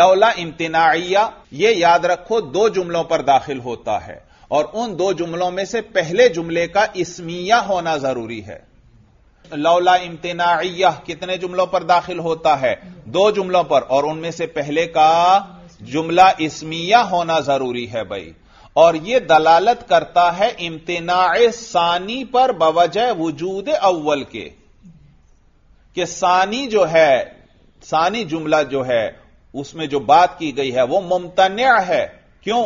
लौला इम्तिनाइया यह याद रखो दो जुमलों पर दाखिल होता है, और उन दो जुमलों में से पहले जुमले का इस्मिया होना जरूरी है। लौला इम्तिनाइया कितने जुमलों पर दाखिल होता है, दो जुमलों पर, और उनमें से पहले का जुमला इस्मिया होना जरूरी है भाई। और यह दलालत करता है इम्तिनाए सानी पर बवजह वजूद अव्वल के, कि सानी जो है, सानी जुमला जो है उसमें जो बात की गई है वो मुमतन्या है। क्यों?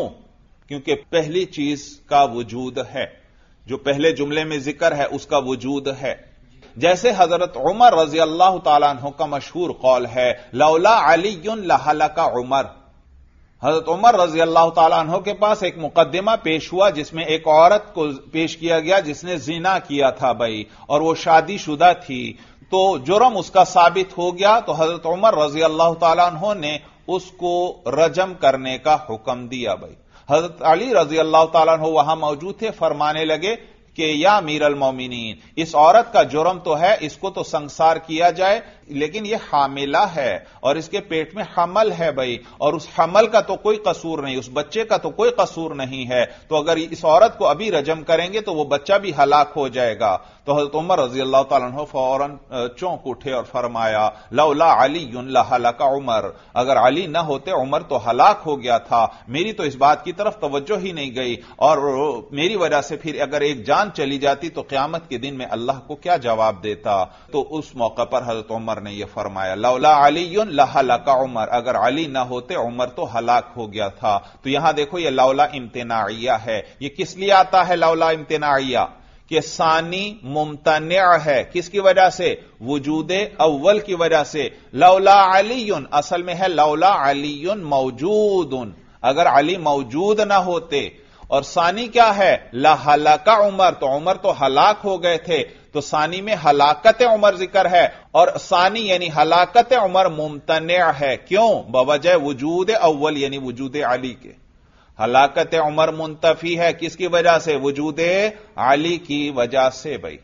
क्योंकि पहली चीज का वजूद है, जो पहले जुमले में जिक्र है उसका वजूद है। जैसे हजरत उमर रजी अल्लाह तआला अन्हु का मशहूर कौल है, लौला अलीयुन लहलका उमर। हजरत उमर रजी अल्लाह ताला अन्हो के पास एक मुकदमा पेश हुआ जिसमें एक औरत को पेश किया गया जिसने जीना किया था भाई, और वो शादीशुदा थी, तो जुर्म उसका साबित हो गया। तो हजरत उमर रजी अल्लाह ताला अन्हो ने उसको रजम करने का हुक्म दिया भाई। हजरत अली रजी अल्लाह ताला अन्हो वहां मौजूद थे, फरमाने लगे कि या अमीरुल मोमिनीन, इस औरत का जुर्म तो है, इसको तो संसार किया जाए, लेकिन यह हामिला है और इसके पेट में हमल है भाई, और उस हमल का तो कोई कसूर नहीं, उस बच्चे का तो कोई कसूर नहीं है, तो अगर इस औरत को अभी रजम करेंगे तो वह बच्चा भी हलाक हो जाएगा। तो हजरत उमर रजी अल्लाह तआला अन्हु फौरन चौंक उठे और फरमाया, लौला अली ला हलाका उमर, अगर अली ना होते उमर तो हलाक हो गया था, मेरी तो इस बात की तरफ तवज्जो ही नहीं गई, और मेरी वजह से फिर अगर एक जान चली जाती तो क्यामत के दिन में अल्लाह को क्या जवाब देता। तो उस मौके पर हजरत उमर ने यह फरमाया, लौला अलीयुन लहलका उमर, अगर अली ना होते उमर तो हलाक हो गया था। तो यहां देखो यह लौला इम्तिनाइया है। यह किस लिए आता है लौला इम्तिनाइया, कि सानी मुमतनिया है, किसकी वजह से, वजूदे अव्वल की वजह से। लौला अलीयुन असल में है लौला अलीयुन मौजूदुन, अगर अली मौजूद ना होते, और सानी क्या है, लहलका उमर, तो उमर तो हलाक हो गए थे, तो सानी में हलाकत उमर जिक्र है, और सानी यानी हलाकत उमर मुमतन्या है। क्यों? बवजह वजूद अव्वल यानी वजूद अली के। हलाकत उमर मुंतफी है, किसकी वजह से, वजूद अली की वजह से भाई।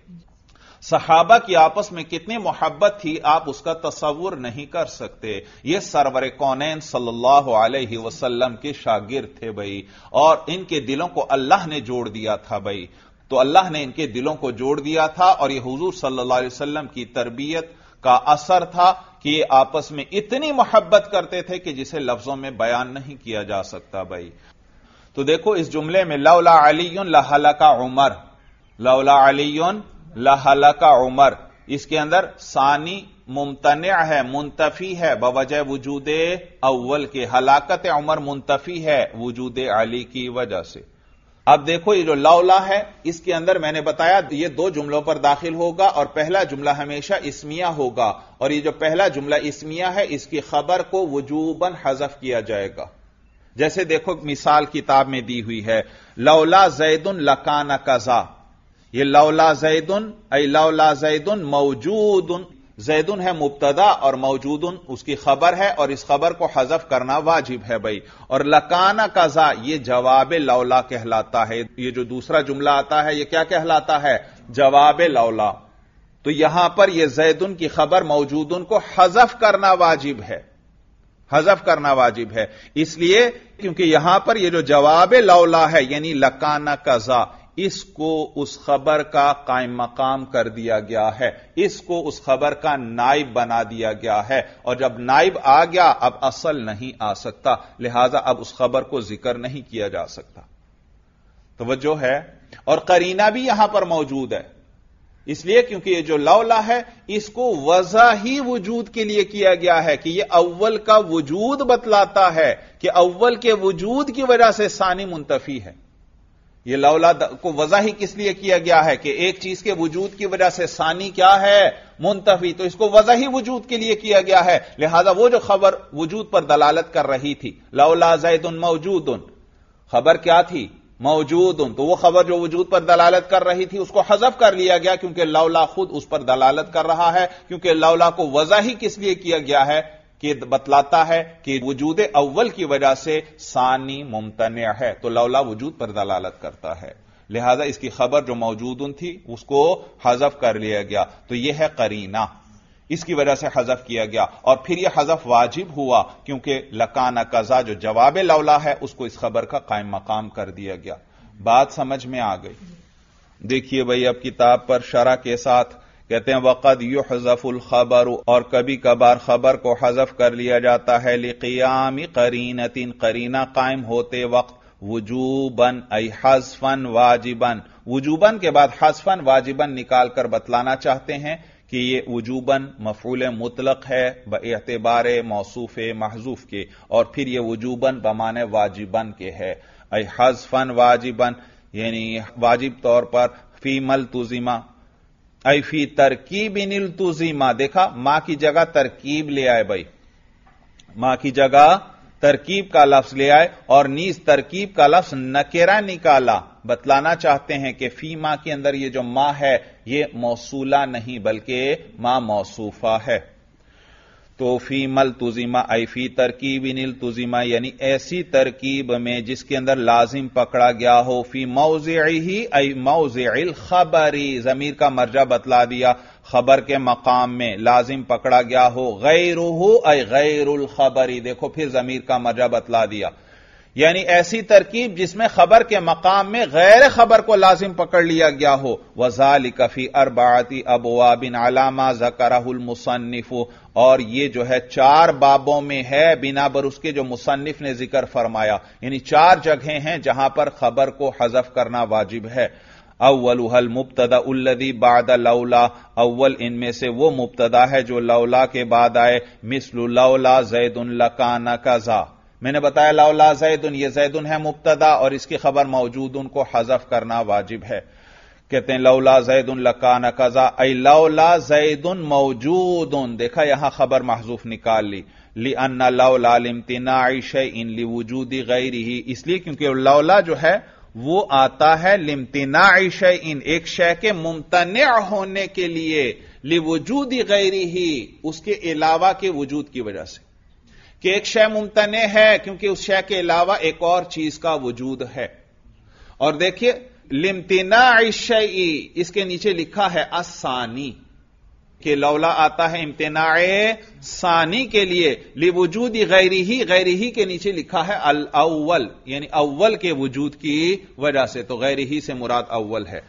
सहाबा की आपस में कितनी मोहब्बत थी आप उसका तसव्वुर नहीं कर सकते। ये सरवर कौनैन सल्लल्लाहु अलैहि वसल्लम के शागिर्द थे भाई, और इनके दिलों को अल्लाह ने जोड़ दिया था भाई। तो अल्लाह ने इनके दिलों को जोड़ दिया था, और यह हुजूर सल्लल्लाहु अलैहि वसल्लम की तरबियत का असर था कि ये आपस में इतनी मोहब्बत करते थे कि जिसे लफ्जों में बयान नहीं किया जा सकता भाई। तो देखो इस जुमले में लौला अलीयुन लहलका उमर, लौला अलीयुन लहलका उमर, इसके अंदर सानी मुमतन्या है, मुंतफी है बवजह वजूद अव्वल के, हलाकत उमर मुंतफी है वजूद अली की वजह से। अब देखो ये जो लौला है इसके अंदर मैंने बताया ये दो जुमलों पर दाखिल होगा, और पहला जुमला हमेशा इस्मिया होगा, और ये जो पहला जुमला इस्मिया है इसकी खबर को वजूबन हजफ किया जाएगा। जैसे देखो मिसाल किताब में दी हुई है, लौला जैदुन लकाना कजा, ये लौला जैदुन ऐ लौला जैदुन मौजूदुन, जैदुन है मुब्तदा और मौजूदुन उसकी खबर है, और इस खबर को हजफ करना वाजिब है भाई। और लकाना कजा ये जवाब लौला कहलाता है, ये जो दूसरा जुमला आता है ये क्या कहलाता है, जवाब लौला। तो यहां पर यह जैदुन की खबर मौजूदुन को हजफ करना वाजिब है, हजफ करना वाजिब है, इसलिए क्योंकि यहां पर यह जो जवाब लौला है यानी लकाना कजा, इसको उस खबर का कायम मकाम कर दिया गया है, इसको उस खबर का नाइब बना दिया गया है, और जब नाइब आ गया अब असल नहीं आ सकता, लिहाजा अब उस खबर को जिक्र नहीं किया जा सकता। तवज्जो है। और करीना भी यहां पर मौजूद है, इसलिए क्योंकि यह जो लौला है इसको वजह ही वजूद के लिए किया गया है, कि यह अव्वल का वजूद बतलाता है कि अव्वल के वजूद की वजह से सानी मुंतफी है। ये लौला को वजह ही किस लिए किया गया है कि एक चीज के वजूद की वजह से सानी क्या है मुंतफी, तो इसको वजह ही वजूद के लिए किया गया है। लिहाजा वो जो खबर वजूद पर दलालत कर रही थी, लौला ज़ैदुन मौजूदुन, खबर क्या थी मौजूदुन, तो वो खबर जो वजूद पर दलालत कर रही थी उसको हजफ कर लिया गया क्योंकि लौला खुद उस पर दलालत कर रहा है, क्योंकि लौला को वजह ही किस लिए किया गया है कि बतलाता है कि वजूद अव्वल की वजह से सानी मुमतने है, तो लौला वजूद पर दलालत करता है, लिहाजा इसकी खबर जो मौजूदुन थी उसको हजफ कर लिया गया। तो यह है करीना, इसकी वजह से हजफ किया गया और फिर यह हजफ वाजिब हुआ क्योंकि लकाना कजा जो जवाब लौला है उसको इस खबर का कायम मकाम कर दिया गया। बात समझ में आ गई। देखिए भाई अब किताब पर शरह के साथ कहते हैं वक़द युहज़फ़ुल ख़बर, और कभी कभार खबर को हजफ कर लिया जाता है लिक़ियामी क़रीनतिन, करीना कायम होते वक्त, वजूबन अय हज़फ़न वाजिबन, वजूबन के बाद हज़फ़न वाजिबन निकालकर बतलाना चाहते हैं कि ये वजूबन मफ़ऊल मुतलक है बएअतिबार मौसूफ़ महज़ूफ़ के, और फिर ये वजूबन बमाने वाजिबन के है। अय हज़फ़न वाजिबन यानी वाजिब तौर पर, फीमल तुजिमा ऐफी तरकीब इनिल तुजीमा, देखा मां की जगह तरकीब ले आए भाई, मां की जगह तरकीब का लफ्ज ले आए और नीज तरकीब का लफ्ज नकेरा निकाला। बतलाना चाहते हैं कि फी मां के अंदर ये जो मां है ये मौसूला नहीं बल्कि मां मौसूफा है। तो फी मल तुजीमा ऐफी तरकीब इनिल तुजीमा यानी ऐसी तरकीब में जिसके अंदर लाजिम पकड़ा गया हो। फी मौज़िही ऐ मौज़िल खबरी, जमीर का मर्जा बतला दिया, खबर के मकाम में लाजिम पकड़ा गया हो। गैरुहु ऐ गैरुल खबरी, देखो फिर जमीर का मर्जा बतला दिया, यानी ऐसी तरकीब जिसमें खबर के मकाम में गैर खबर को लाजिम पकड़ लिया गया हो। वज़ालिका फ़ी अर्बाअति अबवाबिन अला मा ज़करहुल मुसन्निफ़, और ये जो है चार बाबों में है बिना बर उसके जो मुसन्निफ ने जिक्र फरमाया, यानी चार जगहें हैं जहां पर खबर को हजफ करना वाजिब है। अव्वलुहल मुब्तदा उल्लदी बाद लौला, अव्वल इनमें से वो मुब्तदा है जो लौला के बाद आए। मिस्लु लौला ज़ैदुन लकाना कज़ा, मैंने बताया लौला ज़ैदुन, ये ज़ैदुन है मुब्तदा और इसकी खबर मौजूद, उनको हजफ करना वाजिब है। कहते हैं लौला ज़ैदुन लकाना कज़ा ऐ लौला ज़ैदुन मौजूदुन, देखा यहां खबर महजूफ निकाल ली। लिअन्ना लौला लिम्तिनाइ शैइन लिवुजूदि गैरिही, इसलिए क्योंकि लौला जो है वो आता है लिम्तिनाइ शैइन, एक शय के मुमतनिअ होने के लिए, लिवुजूदि गैरिही, उसके अलावा के वजूद की वजह से, कि एक शय मुमतने है क्योंकि उस शय के अलावा एक और चीज का वजूद है। और देखिए लिम्तिनाइ शैई, इसके नीचे लिखा है असानी, कि लौला आता है इम्तिनाए सानी के लिए। लिवजूदी गैरिही, गैरिही के नीचे लिखा है अल अव्वल, यानी अव्वल के वजूद की वजह से, तो गैरिही से मुराद अव्वल है।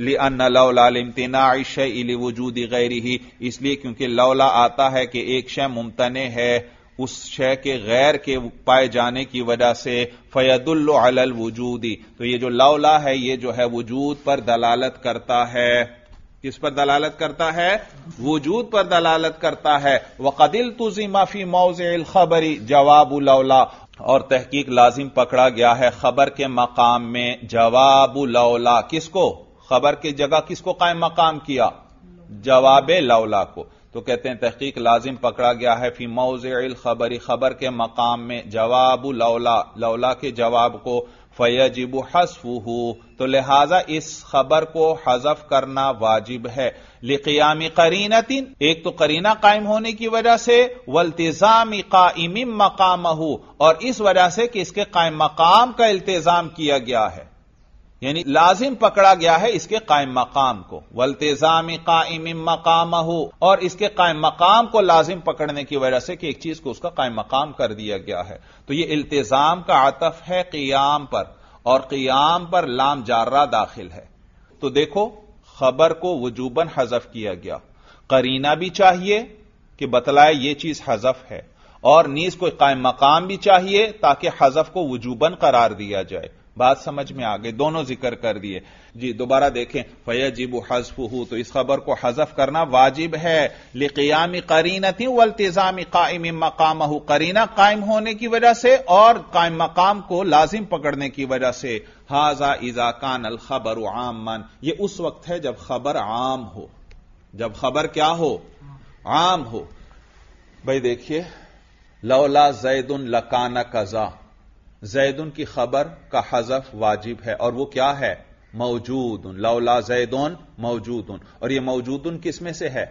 लिअन्ना लौला लिम्तिनाइ शैई लिवजूदी गैरिही, इसलिए क्योंकि लौला आता है कि एक शय मुमतने है उस शय के गैर के पाए जाने की वजह से। फयदुल्लु अलल वजूदी, तो ये जो लौला है ये जो है वजूद पर दलालत करता है, किस पर दलालत करता है, वजूद पर दलालत करता है। वक़दिल तुज़िमा फ़ी मौज़िल ख़बरी जवाबु लौला, और तहकीक लाजिम पकड़ा गया है खबर के मकाम में जवाबु लौला, किसको, खबर की जगह किसको कायम मकाम किया, जवाबे लौला को। तो कहते हैं तहकीक लाजिम पकड़ा गया है फी मौज़िल ख़बरी, खबर के मकाम में जवाबु लौला, लौला के जवाब को। फयजिबु हस्फुहु, तो लिहाजा इस खबर को हजफ करना वाजिब है। लिक़ियामी क़रीनतिन, एक तो करीना कायम होने की वजह से, वल्तिज़ामी क़ाइमिम मक़ामहु, और इस वजह से कि इसके कायम मकाम का इल्तिज़ाम किया गया है, यानी लाजिम पकड़ा गया है इसके कायम मकाम को। वल्तिज़ामी काइमिम मकामहु, और इसके कायम मकाम को लाजिम पकड़ने की वजह से कि एक चीज को उसका कायम मकाम कर दिया गया है। तो यह इल्तिजाम का आतफ है क़ियाम पर, और क़ियाम पर लाम जार्रा दाखिल है। तो देखो खबर को वजूबन हजफ किया गया, करीना भी चाहिए कि बतलाए यह चीज हजफ है, और नीज कोई कायम मकाम भी चाहिए ताकि हजफ को वजूबन करार दिया जाए। बात समझ में आ गई, दोनों जिक्र कर दिए। जी दोबारा देखें, फयजिबु हज़्फ़ुहू, तो इस खबर को हजफ करना वाजिब है। लिक़ियामी क़रीनतिन वल्तिज़ामी क़ाइमिन मक़ामहू, क़रीना कायम होने की वजह से और कायम मकाम को लाजिम पकड़ने की वजह से। हाज़ा इज़ा कान अल ख़बरु आमन, ये उस वक्त है जब खबर आम हो, जब खबर क्या हो, आम हो। भाई देखिए, लौला ज़ैदुन लकाना कज़ा, ज़ैदुन की खबर का हज़फ वाजिब है और वो क्या है, मौजूदुन, लौला ज़ैदुन मौजूदुन। और ये मौजूदुन किस में से है,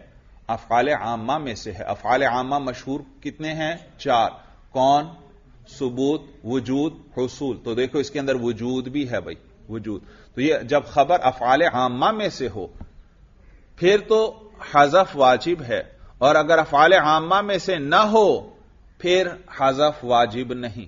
अफ़आल आम्मा में से है। अफ़आल आम्मा मशहूर कितने हैं, चार, कौन, सुबूत, वजूद, हुसूल। तो देखो इसके अंदर वजूद भी है भाई, वजूद। तो ये जब खबर अफ़आल आम्मा में से हो फिर तो हज़फ वाजिब है, और अगर अफ़आल आम्मा में से न हो फिर हज़फ वाजिब नहीं।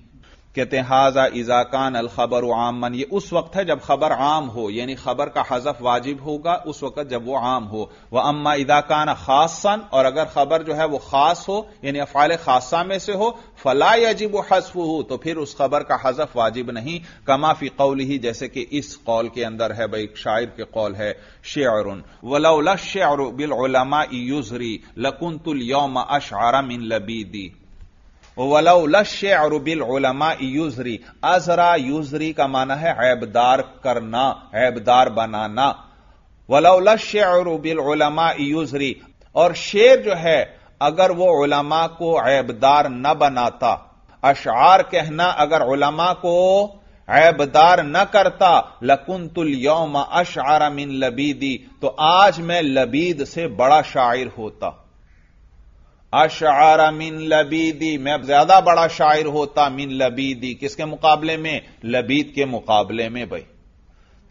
कहते हैं हाजा इज़ा कान अल ख़बर आमन, ये उस वक्त है जब खबर आम हो, यानी खबर का हज़फ वाजिब होगा उस वक्त जब वो आम हो। वह अम्मा इज़ा कान खासन, और अगर खबर जो है वो खास हो, यानी अफ़ाल खासा में से हो, फला यजिब हज़्फ़ुहू, तो फिर उस खबर का हज़फ वाजिब नहीं। कमा फ़ी क़ौलिही, जैसे कि इस कौल के अंदर है, भाई शायर के कौल है, शेअरुन वलौला शेअरु बिल उलमाई युज़री लकुन्तुल यौमा अशअरा मिन लबीदी। वलौला शेअरु बिल उलमाई युज़री, अज़रा युज़री का माना है ऐबदार करना, ऐबदार बनाना। वलौला शेअरु बिल उलमाई युज़री, और शेर जो है अगर वो उलमा को ऐबदार न बनाता, अशआर कहना अगर उलमा को ऐबदार न करता, लकुन्तुल यौमा अशअरा मिन लबीदी, तो आज मैं लबीद से बड़ा शायर होता। अशअरा मिन लबीदी, मैं अब ज्यादा बड़ा शायर होता, मिन लबीदी, किसके मुकाबले में, लबीद के मुकाबले में। भाई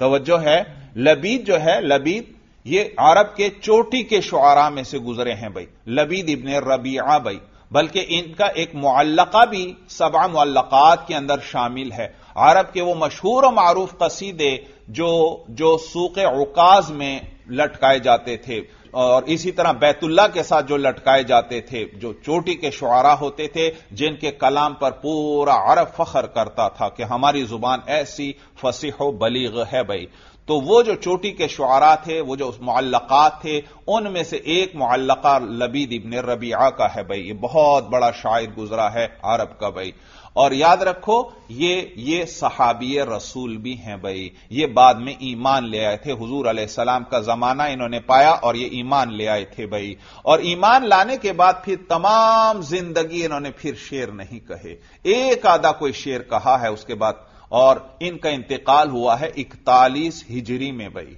तवज्जो है, लबीद जो है, लबीद ये अरब के चोटी के शुआरा में से गुजरे हैं भाई, लबीद इब्न रबीआ भाई, बल्कि इनका एक मुअल्लका भी 7 मुअल्लकात के अंदर शामिल है। अरब के वो मशहूर और मारूफ कसीदे जो सूक़े उकाज़ में लटकाए जाते थे, और इसी तरह बैतुल्ला के साथ जो लटकाए जाते थे, जो चोटी के शुआरा होते थे, जिनके कलाम पर पूरा अरब फख्र करता था कि हमारी जुबान ऐसी फसीह व बलीग है भाई। तो वो जो चोटी के शुआरा थे, वो जो मुअल्लकात थे, उनमें से एक मुअल्लका लबीद इब्न रबीआ का है भाई। ये बहुत बड़ा शायर गुजरा है अरब का भाई। और याद रखो ये सहाबी रसूल भी हैं भाई, ये बाद में ईमान ले आए थे, हुजूर अलैहिस्सलाम का जमाना इन्होंने पाया और ये ईमान ले आए थे भाई। और ईमान लाने के बाद फिर तमाम जिंदगी इन्होंने फिर शेर नहीं कहे, एक आधा कोई शेर कहा है उसके बाद। और इनका इंतकाल हुआ है 41 हिजरी में भाई।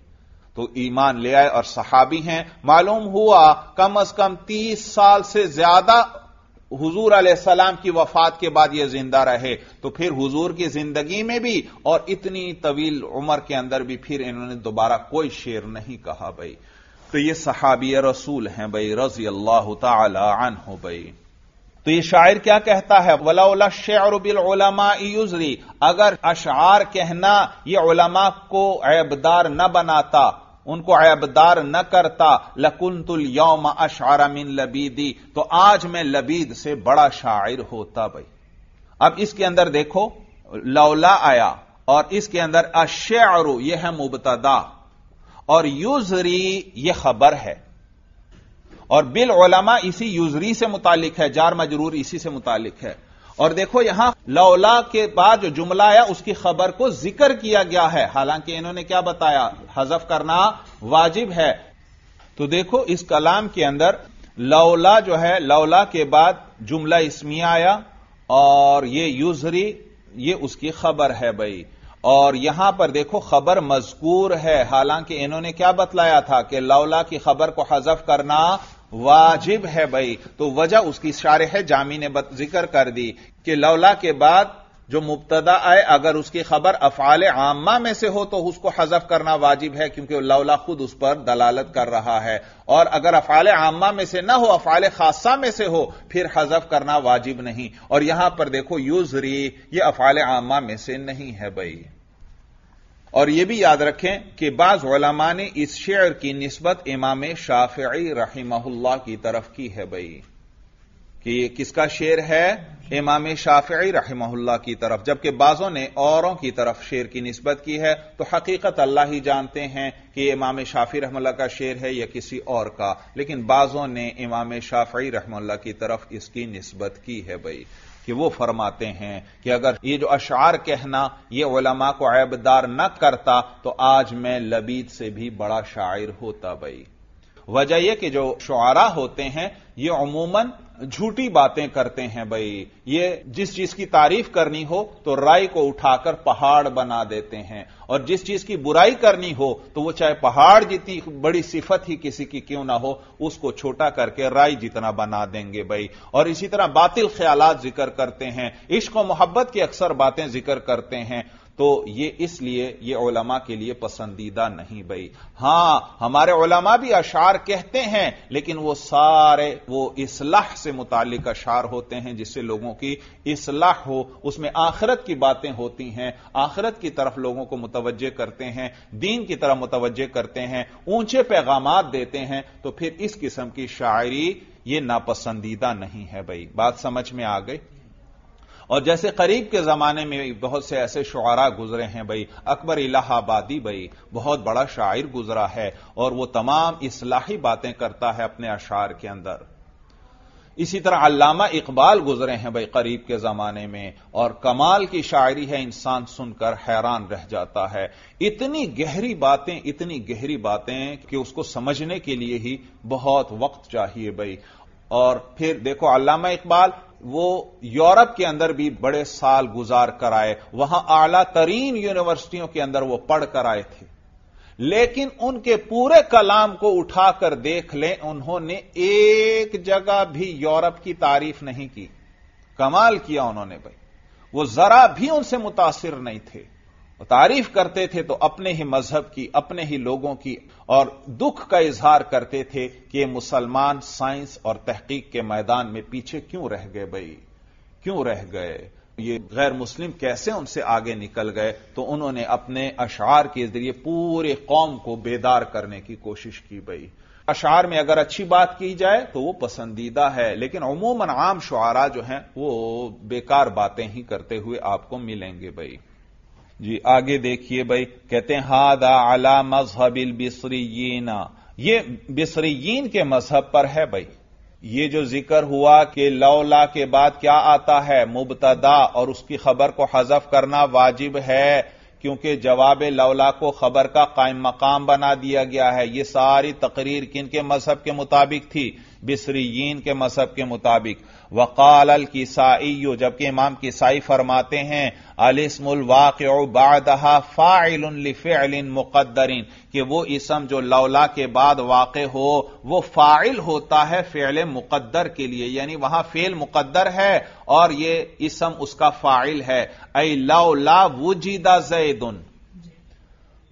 तो ईमान ले आए और सहाबी हैं। मालूम हुआ कम अज कम 30 साल से ज्यादा हुजूर अलैहिस्सलाम की वफात के बाद यह जिंदा रहे। तो फिर हुजूर की जिंदगी में भी और इतनी तवील उम्र के अंदर भी फिर इन्होंने दोबारा कोई शेर नहीं कहा भाई। तो ये सहाबी रसूल हैं भाई, रजी अल्लाह ताला अन्हु भाई। तो ये शायर क्या कहता है, वलौला शेअरु बिल उलमाई युज़री, अगर अशआर कहना यह उलमा को ऐबदार न बनाता, उनको ऐबदार न करता, लकुन्तुल यौमा अशअरा मिन लबीदी, तो आज मैं लबीद से बड़ा शायर होता भाई। अब इसके अंदर देखो लौला आया और इसके अंदर अश्शअरु यह है मुबतदा और युज़री यह खबर है और बिल उलमा इसी युज़री से मुतालिक है, जार मजरूर इसी से मुतालिक है। और देखो यहां लौला के बाद जो जुमला आया उसकी खबर को जिक्र किया गया है, हालांकि इन्होंने क्या बताया, हजफ करना वाजिब है। तो देखो इस कलाम के अंदर लौला जो है, लौला के बाद जुमला इस्मिया आया और ये युज़री ये उसकी खबर है भाई। और यहां पर देखो खबर मजकूर है, हालांकि इन्होंने क्या बतलाया था कि लौला की खबर को हजफ करना वाजिब है भाई। तो वजह उसकी शारह जामी ने जिक्र कर दी कि लौला के बाद जो मुब्तदा आए अगर उसकी खबर अफ़ाल आम्मा में से हो तो उसको हजफ करना वाजिब है, क्योंकि लौला खुद उस पर दलालत कर रहा है। और अगर अफ़ाल आम्मा में से ना हो, अफ़ाल खासा में से हो, फिर हजफ करना वाजिब नहीं। और यहां पर देखो युज़री ये अफ़ाल आम्मा में से नहीं है भाई। और यह भी याद रखें कि बाज़ उलमा ने इस शेर की निस्बत इमाम शाफ़िई रहिमहुल्लाह की तरफ की है भाई। कि ये किसका शेर है, इमाम शाफिई रहमहुल्लाह की तरफ, जबकि बाज़ों ने औरों की तरफ शेर की निस्बत की है। तो हकीकत अल्लाह ही जानते हैं कि इमाम शाफिई रहमहुल्लाह का शेर है या किसी और का, लेकिन बाज़ों ने इमाम शाफिई रहमहुल्लाह की तरफ इसकी निस्बत की है भाई, कि वो फरमाते हैं कि अगर ये जो अशार कहना ये उलमा को ऐबदार न करता तो आज मैं लबीद से भी बड़ा शायर होता भाई। वजह यह कि जो शुआरा होते हैं ये अमूमन झूठी बातें करते हैं भाई, ये जिस चीज की तारीफ करनी हो तो राई को उठाकर पहाड़ बना देते हैं, और जिस चीज की बुराई करनी हो तो वो चाहे पहाड़ जितनी बड़ी सिफत ही किसी की क्यों ना हो उसको छोटा करके राई जितना बना देंगे भाई। और इसी तरह बातिल ख्यालात जिक्र करते हैं, इश्क और मोहब्बत की अक्सर बातें जिक्र करते हैं, तो ये इसलिए ये उलमा के लिए पसंदीदा नहीं भाई। हां हमारे उलमा भी अशार कहते हैं, लेकिन वो सारे वो इस्लाह से मुतालिक अशार होते हैं जिससे लोगों की इस्लाह हो, उसमें आखिरत की बातें होती हैं, आखिरत की तरफ लोगों को मुतवज्जे करते हैं, दीन की तरफ मुतवज्जे करते हैं, ऊंचे पैगामात देते हैं। तो फिर इस किस्म की शायरी ये नापसंदीदा नहीं है भाई। बात समझ में आ गई। और जैसे करीब के जमाने में बहुत से ऐसे शुआरा गुजरे हैं भाई, अकबर इलाहाबादी भाई बहुत बड़ा शायर गुजरा है, और वो तमाम इस्लाही बातें करता है अपने अशार के अंदर। इसी तरह अल्लामा इकबाल गुजरे हैं भाई करीब के जमाने में, और कमाल की शायरी है, इंसान सुनकर हैरान रह जाता है। इतनी गहरी बातें कि उसको समझने के लिए ही बहुत वक्त चाहिए भाई। और फिर देखो अल्लामा इकबाल वो यूरोप के अंदर भी बड़े साल गुजार कर आए, वहां आला तरीन यूनिवर्सिटियों के अंदर वो पढ़ कर आए थे, लेकिन उनके पूरे कलाम को उठाकर देख लें, उन्होंने एक जगह भी यूरोप की तारीफ नहीं की। कमाल किया उन्होंने भाई, वो जरा भी उनसे मुतासिर नहीं थे, तारीफ करते थे तो अपने ही मजहब की, अपने ही लोगों की, और दुख का इजहार करते थे कि मुसलमान साइंस और तहकीक के मैदान में पीछे क्यों रह गए भाई, क्यों रह गए, ये गैर मुस्लिम कैसे उनसे आगे निकल गए। तो उन्होंने अपने अशार के जरिए पूरे कौम को बेदार करने की कोशिश की भाई। अशार में अगर अच्छी बात की जाए तो वो पसंदीदा है, लेकिन अमूमन आम शुआरा जो हैं वो बेकार बातें ही करते हुए आपको मिलेंगे भाई। जी आगे देखिए भाई, कहते हैं हादा अला मजहबिल बिसरीयीना, ये बिसरीयीन के मजहब पर है भाई। ये जो जिक्र हुआ कि लौला के बाद क्या आता है, मुबतदा, और उसकी खबर को हजफ करना वाजिब है क्योंकि जवाब लौला को खबर का कायम मकाम बना दिया गया है। ये सारी तकरीर किन के मजहब के मुताबिक थी, बिसरीयीन के मजहब के मुताबिक। वक़ाल अल-किसाई, जबकि इमाम किसाई फरमाते हैं अल-इस्मुल वाक़िअ बादहा फ़ाइलुन लिफ़िअलिन मुक़द्दरिन, कि वो इसम जो लौला के बाद वाक़े हो वो फ़ाइल होता है फ़िअल मुक़द्दर के लिए, यानी वहां फ़िअल मुक़द्दर है और ये इसम उसका फ़ाइल है। ऐ लौला वुजिदा ज़ैदुन,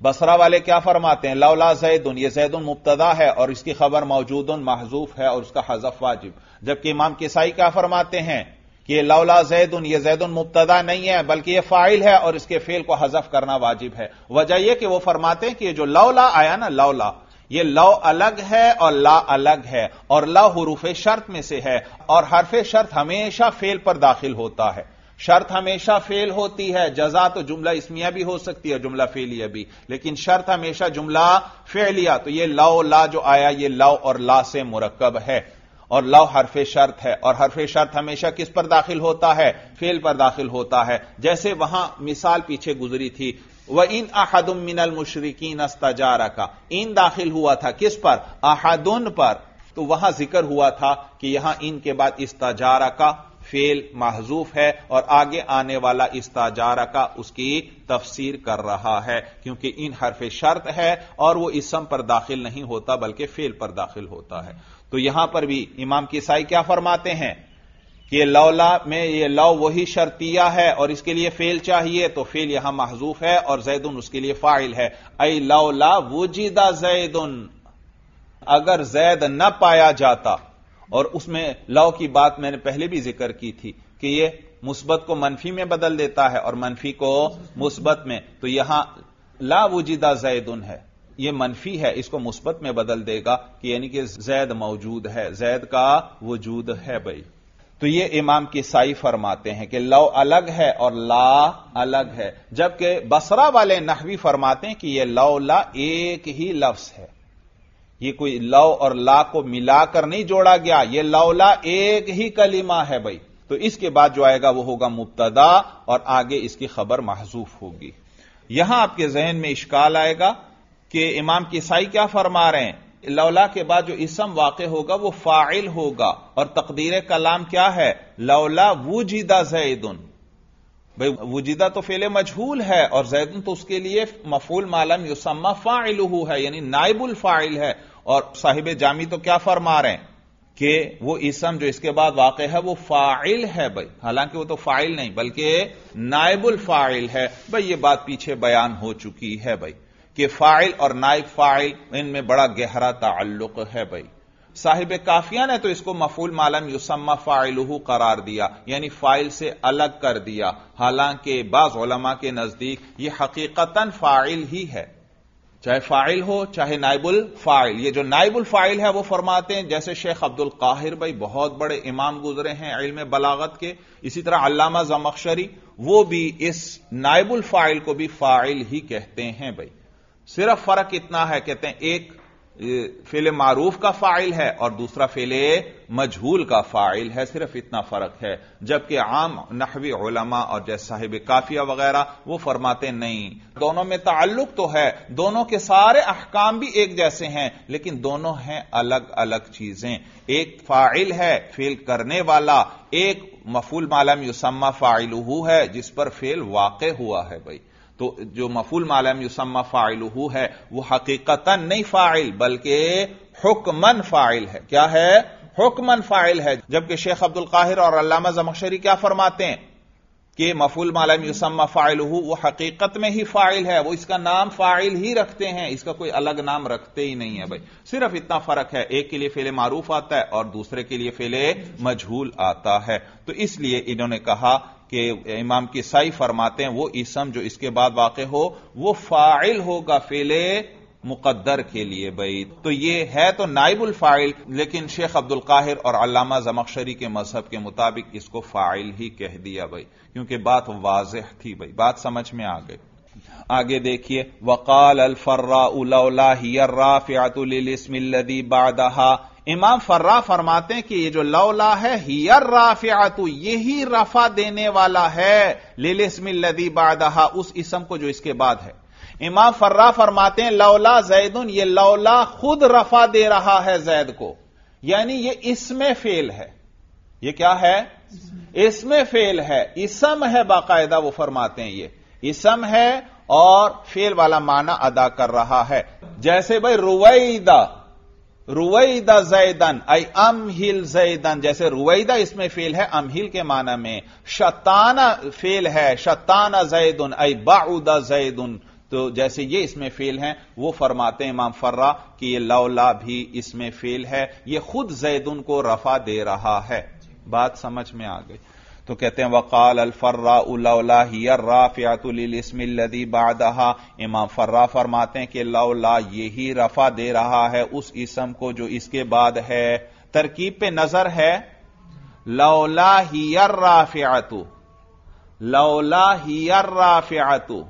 बसरा वाले क्या फरमाते हैं, लौला ज़ैदुन, ये ज़ैदुन मुब्तदा है और इसकी खबर मौजूदुन महजूफ है और उसका हज़फ वाजिब। जबकि इमाम किसाई क्या फरमाते हैं कि लौला ज़ैदुन, ये ज़ैदुन मुब्तदा नहीं है बल्कि यह फाइल है और इसके फेल को हज़फ करना वाजिब है। वजह यह कि वो फरमाते हैं कि जो लौला आया ना, लौला, ये लौ अलग है और ला अलग है, और ला हुरूफ़े शर्त में से है, और हरफ़े शर्त हमेशा फेल पर दाखिल होता है, शर्त हमेशा फेल होती है। जजा तो जुमला इस्मिया भी हो सकती है, जुमला फेलिया भी, लेकिन शर्त हमेशा जुमला फेलिया। तो ये लौ ला जो आया ये लौ और ला से मुरक्कब है, और लौ हरफे शर्त है, और हरफे शर्त हमेशा किस पर दाखिल होता है, फेल पर दाखिल होता है। जैसे वहां मिसाल पीछे गुजरी थी, वह इन अहदुम मिनल मुशरिकीन इस्तजारा का, इन दाखिल हुआ था किस पर, अहदुन पर। तो वहां जिक्र हुआ था कि यहां इन के बाद इस्तजारा का फेल महजूफ है, और आगे आने वाला इस्ताजारा का उसकी तफसीर कर रहा है क्योंकि इन हरफ शर्त है और वो इसम पर दाखिल नहीं होता बल्कि फेल पर दाखिल होता है। तो यहां पर भी इमाम किसाई क्या फरमाते हैं कि लौला में ये लौ वही शर्तिया है और इसके लिए फेल चाहिए, तो फेल यहां महजूफ है और ज़ैदुन उसके लिए फाइल है। ऐ लौला वुजिदा ज़ैदुन, अगर ज़ैद न पाया जाता, और उसमें लौ की बात मैंने पहले भी जिक्र की थी कि यह मुस्बत को मनफी में बदल देता है और मनफी को मुस्बत में, तो यहां ला वुजिदा ज़ैदुन है, यह मनफी है, इसको मुस्बत में बदल देगा कि यानी कि ज़ैद मौजूद है, ज़ैद का वजूद है भाई। तो ये इमाम किसाई फरमाते हैं कि लौ अलग है और ला अलग है, जबकि बसरा वाले नहवी फरमाते हैं कि ये लौ ला एक ही लफ्ज है, ये कोई लौ और ला को मिलाकर नहीं जोड़ा गया, ये लौ ला एक ही कलिमा है भाई। तो इसके बाद जो आएगा वो होगा मुब्तदा और आगे इसकी खबर महजूफ होगी। यहां आपके जहन में इश्काल आएगा कि इमाम किसाई क्या फरमा रहे हैं, लौला के बाद जो इसम वाक़े होगा वो फाइल होगा और तकदीर कलाम क्या है, लौला वुजिदा ज़ैदुन। भाई वुजिदा तो फेले मजहूल है और ज़ैदुन तो उसके लिए मफूल मालम युसम्मा फाइलुहु है, यानी नाइबुल फाइल है। और साहिब जामी तो क्या फरमा रहे हैं कि वो इसम जो इसके बाद वाक़े है वो फाइल है भाई, हालांकि वो तो फाइल नहीं बल्कि नाइबुल फाइल है। भाई ये बात पीछे बयान हो चुकी है भाई कि फाइल और नाइब फाइल इनमें बड़ा गहरा ताल्लुक है भाई। साहिब काफिया ने तो इसको मफूल मालम युसम्मा फाइलुहु करार दिया, यानी फाइल से अलग कर दिया, हालांकि बाज़ उलमा के नजदीक यह हकीकतन फाइल ही है, चाहे फाइल हो चाहे नाइबुल फाइल। ये जो नाइबुल फाइल है वो फरमाते हैं जैसे शेख अब्दुल्काहिर भाई बहुत बड़े इमाम गुजरे हैं इल्म बलागत के, इसी तरह अल्लामा ज़मखशरी वो भी इस नाइबुल फाइल को भी फाइल ही कहते हैं भाई। सिर्फ फर्क इतना है, कहते हैं एक फेले मारूफ का फाइल है और दूसरा फेले मजहूल का फाइल है, सिर्फ इतना फर्क है। जबकि आम नहवी उलमा और जैसे साहिब काफिया वगैरह वो फरमाते नहीं, दोनों में ताल्लुक तो है, दोनों के सारे अहकाम भी एक जैसे हैं, लेकिन दोनों हैं अलग अलग चीजें। एक फाइल है फेल करने वाला, एक मफूल मालम युसम्मा फाइलुहु है जिस पर फेल वाक़े हुआ है भाई। तो जो मफूल मालम युसम्मा फाइलुहु है वो हकीकतन नहीं फाइल बल्कि हुक्मन फाइल है। क्या है? हुक्मन फाइल है। जबकि शेख अब्दुल काहिर और अल्लामा ज़मखशरी क्या फरमाते हैं कि मफूल मालम युसम्मा फाइलुहु वो हकीकत में ही फाइल है, वो इसका नाम फाइल ही रखते हैं, इसका कोई अलग नाम रखते ही नहीं है भाई। सिर्फ इतना फर्क है, एक के लिए फेले मारूफ आता है और दूसरे के लिए फेले मजहूल आता है। तो इसलिए इन्होंने कहा कि इमाम किसाई फरमाते हैं वो इसम जो इसके बाद वाक़े हो वो फाइल होगा फेले मुकद्दर के लिए भाई। तो ये है तो नाइबुल फाइल, लेकिन शेख अब्दुल काहिर और अल्लामा ज़मखशरी के मजहब के मुताबिक इसको फाइल ही कह दिया भाई, क्योंकि बात वाज़ेह थी भाई, बात समझ में आ गई। आगे देखिए, वक़ाल अल-फ़र्रा लौला हिय राफ़िअतु लिल-इस्म अल्लज़ी बअदहा। इमाम फर्रा फरमाते हैं कि ये जो लौला है हिय राफ़िअतु यही रफा देने वाला है, लिल-इस्म अल्लज़ी बअदहा उस इसम को जो इसके बाद है। इमाम फर्रा फरमाते हैं लौला ज़ैदुन, ये लौला खुद रफा दे रहा है ज़ैद को, यानी ये इसमें फेल है। ये क्या है? इसमें फेल है, इसम है बाकायदा। वो फरमाते हैं ये इसम है और फेल वाला माना अदा कर रहा है। जैसे भाई रुवैदा रुवैदा ज़ैदन आई अमहिल ज़ैदन, जैसे रुवैदा इसमें फेल है अमहिल के माना में। शताना फेल है, शताना ज़ैदुन आई बाउदा ज़ैदुन, तो जैसे ये इसमें फेल हैं। वो फरमाते हैं इमाम फर्रा कि ये लौला भी इसमें फेल है, ये खुद ज़ैदुन को रफा दे रहा है। बात समझ में आ गई। तो कहते हैं वक़ाल अल-फ़र्रा लौला हिय राफ़िअतु लिल-इस्म अल्लज़ी बअदहा। इमाम फर्रा फरमाते हैं कि लौला यही रफा दे रहा है उस इसम को जो इसके बाद है। तरकीब पे नजर है, लौला हिय राफ़िअतु, लौला हिय राफ़िअतु।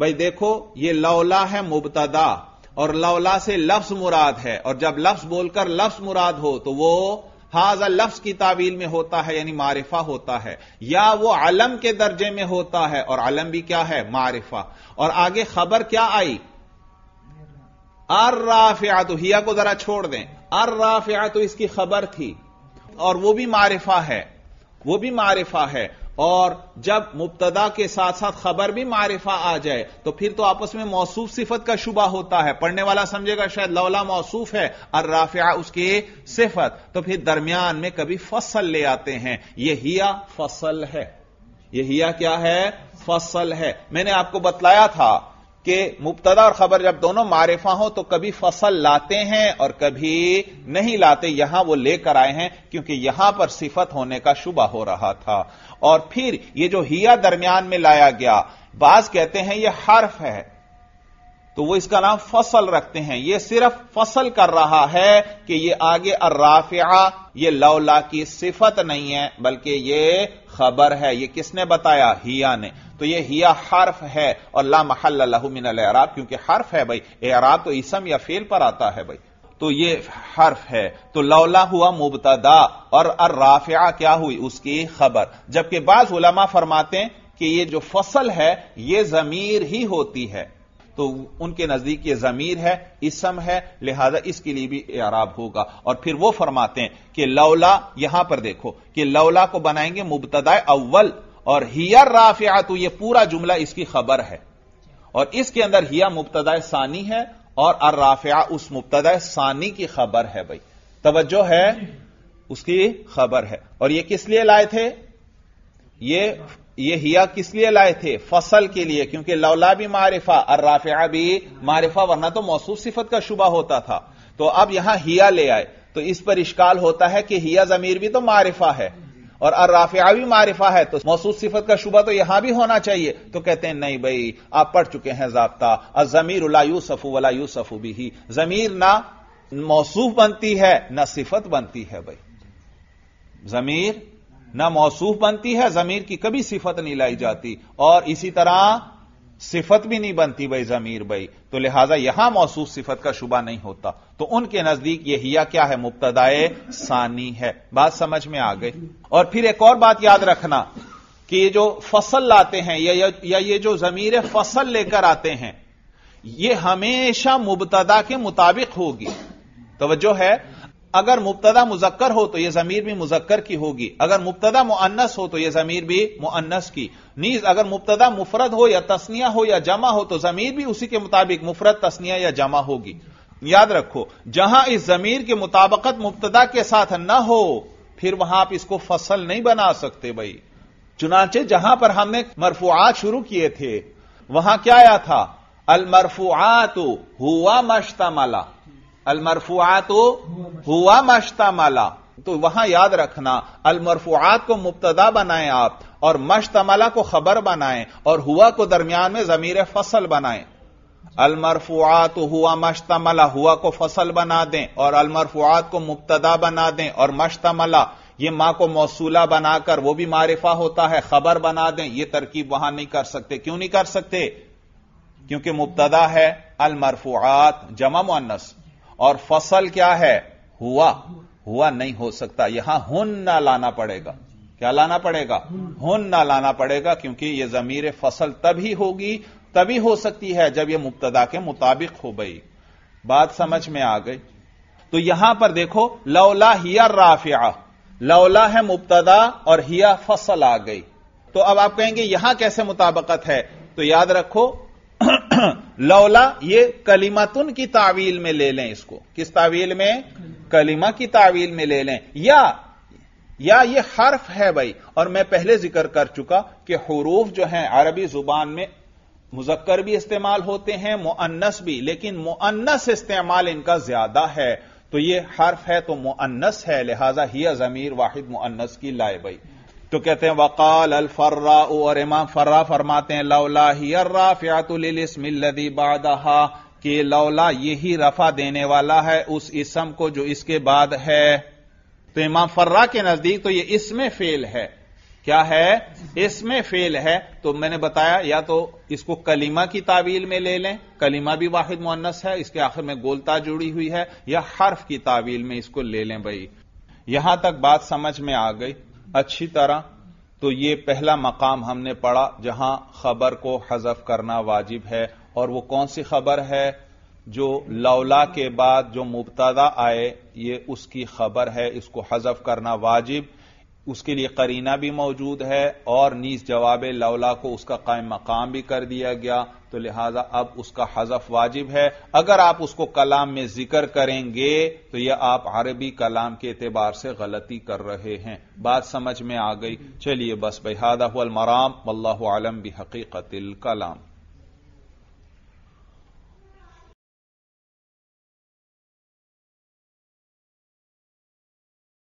भाई देखो ये लौला है मुब्तदा और लौला से लफ्ज मुराद है, और जब लफ्ज बोलकर लफ्ज मुराद हो तो वो हाजा लफ्ज की तावील में होता है, यानी मारिफा होता है, या वो अलम के दर्जे में होता है, और अलम भी क्या है? मारिफा। और आगे खबर क्या आई? अर्राफ़िअतु, हिया को जरा छोड़ दें, अर्राफ़िअतु इसकी खबर थी और वो भी मारिफा है, वो भी मारिफा है। और जब मुब्तदा के साथ साथ खबर भी मारिफा आ जाए तो फिर तो आपस में मौसूफ सिफत का शुबा होता है, पढ़ने वाला समझेगा शायद लौला मौसूफ है और राफ़िया उसकी सिफत, तो फिर दरमियान में कभी फसल ले आते हैं। यह हिया फसल है, यह हिया क्या है? फसल है। मैंने आपको बतलाया था कि मुब्तदा और खबर जब दोनों मारिफा हो तो कभी फसल लाते हैं और कभी नहीं लाते, यहां वो लेकर आए हैं क्योंकि यहां पर सिफत होने का शुबा हो रहा था। और फिर ये जो हिया दरमियान में लाया गया, बाज कहते हैं यह हर्फ है, तो वो इसका नाम फसल रखते हैं। ये सिर्फ फसल कर रहा है कि ये आगे अर्राफिया ये लौला की सिफत नहीं है बल्कि ये खबर है। ये किसने बताया? हिया ने। तो ये हिया हर्फ है और ला महल्ला लहू मिनल इराब, क्योंकि हर्फ है भाई, इराब तो इसम या फेल पर आता है भाई, तो ये हर्फ है। तो लौला हुआ मुबतदा और अर्राफिया क्या हुई? उसकी खबर। जबकि बाज उलमा फरमाते हैं कि ये जो फसल है ये जमीर ही होती है, तो उनके नजदीक ये जमीर है, इसम है, लिहाजा इसके लिए भी इराब होगा। और फिर वो फरमाते हैं कि लौला, यहां पर देखो कि लौला को बनाएंगे मुबतदा अव्वल और हिया राफिया, तो ये पूरा जुमला इसकी खबर है और इसके अंदर हिया मुबतदा सानी है और अर्राफिया उस मुबतदा सानी की खबर है भाई, तवज्जो है, उसकी खबर है। और ये किस लिए लाए थे? ये हिया किस लिए लाए थे? फसल के लिए, क्योंकि लौला भी मारिफा अर्राफिया भी मारिफा, वरना तो मौसूफ सिफत का शुबा होता था। तो अब यहां हिया ले आए तो इस पर इश्काल होता है कि हिया जमीर भी तो मारिफा है और अर्राफिया भी मारिफा है, तो मौसूफ सिफत का शुबा तो यहां भी होना चाहिए। तो कहते हैं नहीं भाई, आप पढ़ चुके हैं ज़ाब्ता अज़मीरु ला यूसफु वला यूसफु बिही, जमीर ना मौसूफ बनती है ना सिफत बनती है भाई, जमीर ना मौसूफ बनती है, जमीर की कभी सिफत नहीं लाई जाती और इसी तरह सिफत भी नहीं बनती भाई जमीर भाई। तो लिहाजा यहां मौसूफ सिफत का शुबा नहीं होता, तो उनके नजदीक यह हिया क्या है? मुब्तदाए सानी है। बात समझ में आ गई। और फिर एक और बात याद रखना कि ये जो फसल लाते हैं या ये जो जमीर फसल लेकर आते हैं ये हमेशा मुब्तदा के मुताबिक होगी, तवज्जो है। अगर मुब्तदा मुजक्कर हो तो यह जमीर भी मुजक्कर की होगी, अगर मुब्तदा मुअन्नस हो तो यह जमीर भी मुअन्नस की, नीज अगर मुब्तदा मुफरद हो या तस्निया हो या जमा हो तो जमीर भी उसी के मुताबिक मुफरद तस्निया या जमा होगी। याद रखो, जहां इस जमीर के मुताबकत मुब्तदा के साथ न हो फिर वहां आप इसको फसल नहीं बना सकते भाई। चुनाचे जहां पर हमने मरफुआत शुरू किए थे वहां क्या आया था? अलमरफुआतु हुवा मश्तमला, अलमरफुआत हुआ मश्तमला, तो वहां याद रखना अलमरफुआत को मुब्तदा बनाएं आप और मश्तमला को खबर बनाएं और हुआ को दरमियान में जमीर फसल बनाएं। अलमरफुआत हुआ मश्तमला, हुआ को फसल बना दें और अलमरफुआत को मुब्तदा बना दें और मश्तमला ये मां को मौसूला बनाकर वो भी मारिफा होता है खबर बना दें। ये तरकीब वहां नहीं कर सकते। क्यों नहीं कर सकते? क्योंकि मुब्तदा है अलमरफुआत जमा मुअन्नस और फसल क्या है? हुआ, हुआ नहीं हो सकता। यहां हुन्ना लाना पड़ेगा। क्या लाना पड़ेगा? हुन्ना लाना पड़ेगा, क्योंकि यह जमीर फसल तभी होगी, तभी हो सकती है जब यह मुब्तदा के मुताबिक हो गई। बात समझ में आ गई। तो यहां पर देखो लौला हिया राफिया, लौला है मुब्तदा और हिया फसल आ गई। तो अब आप कहेंगे यहां कैसे मुताबकत है? तो याद रखो लौला ये कलिमतुन की तावील में ले लें, इसको किस तावील में? कलिमा की तावील में ले लें, या ये हर्फ है भाई। और मैं पहले जिक्र कर चुका कि हुरूफ जो हैं अरबी जुबान में मुजक्कर भी इस्तेमाल होते हैं मुअन्नस भी, लेकिन मुअन्नस इस्तेमाल इनका ज्यादा है। तो ये हर्फ है तो मुअन्नस है, लिहाजा हिया जमीर वाहिद मुअन्नस की लाए भाई। तो कहते हैं वकाल अल फर्रा, और इमाम फर्रा फरमाते हैं लौला हिया राफियातु लिल इस्मि लदी बादहा, कि लौला यही रफा देने वाला है उस इसम को जो इसके बाद है। तो इमाम फर्रा के नजदीक तो ये इसमें फेल है। क्या है? इसमें फेल है। तो मैंने बताया या तो इसको कलीमा की तावील में ले लें, कलीमा भी वाहिद मुअन्नस है, इसके आखिर में गोलता जुड़ी हुई है, या हर्फ की तावील में इसको ले लें भाई। यहां तक बात समझ में आ गई अच्छी तरह। तो ये पहला मकाम हमने पढ़ा जहां खबर को हजफ करना वाजिब है, और वो कौन सी खबर है? जो लौला के बाद जो मुब्तदा आए ये उसकी खबर है, इसको हजफ करना वाजिब। उसके लिए करीना भी मौजूद है और नीस जवाब लौला को उसका कायम मकाम भी कर दिया गया, तो लिहाजा अब उसका हजफ वाजिब है। अगर आप उसको कलाम में जिक्र करेंगे तो यह आप अरबी कलाम के एतबार से गलती कर रहे हैं। बात समझ में आ गई। चलिए बस भाई, हादा हुवल मराम, वल्लाहु आलम बिहकीकतिल कलाम।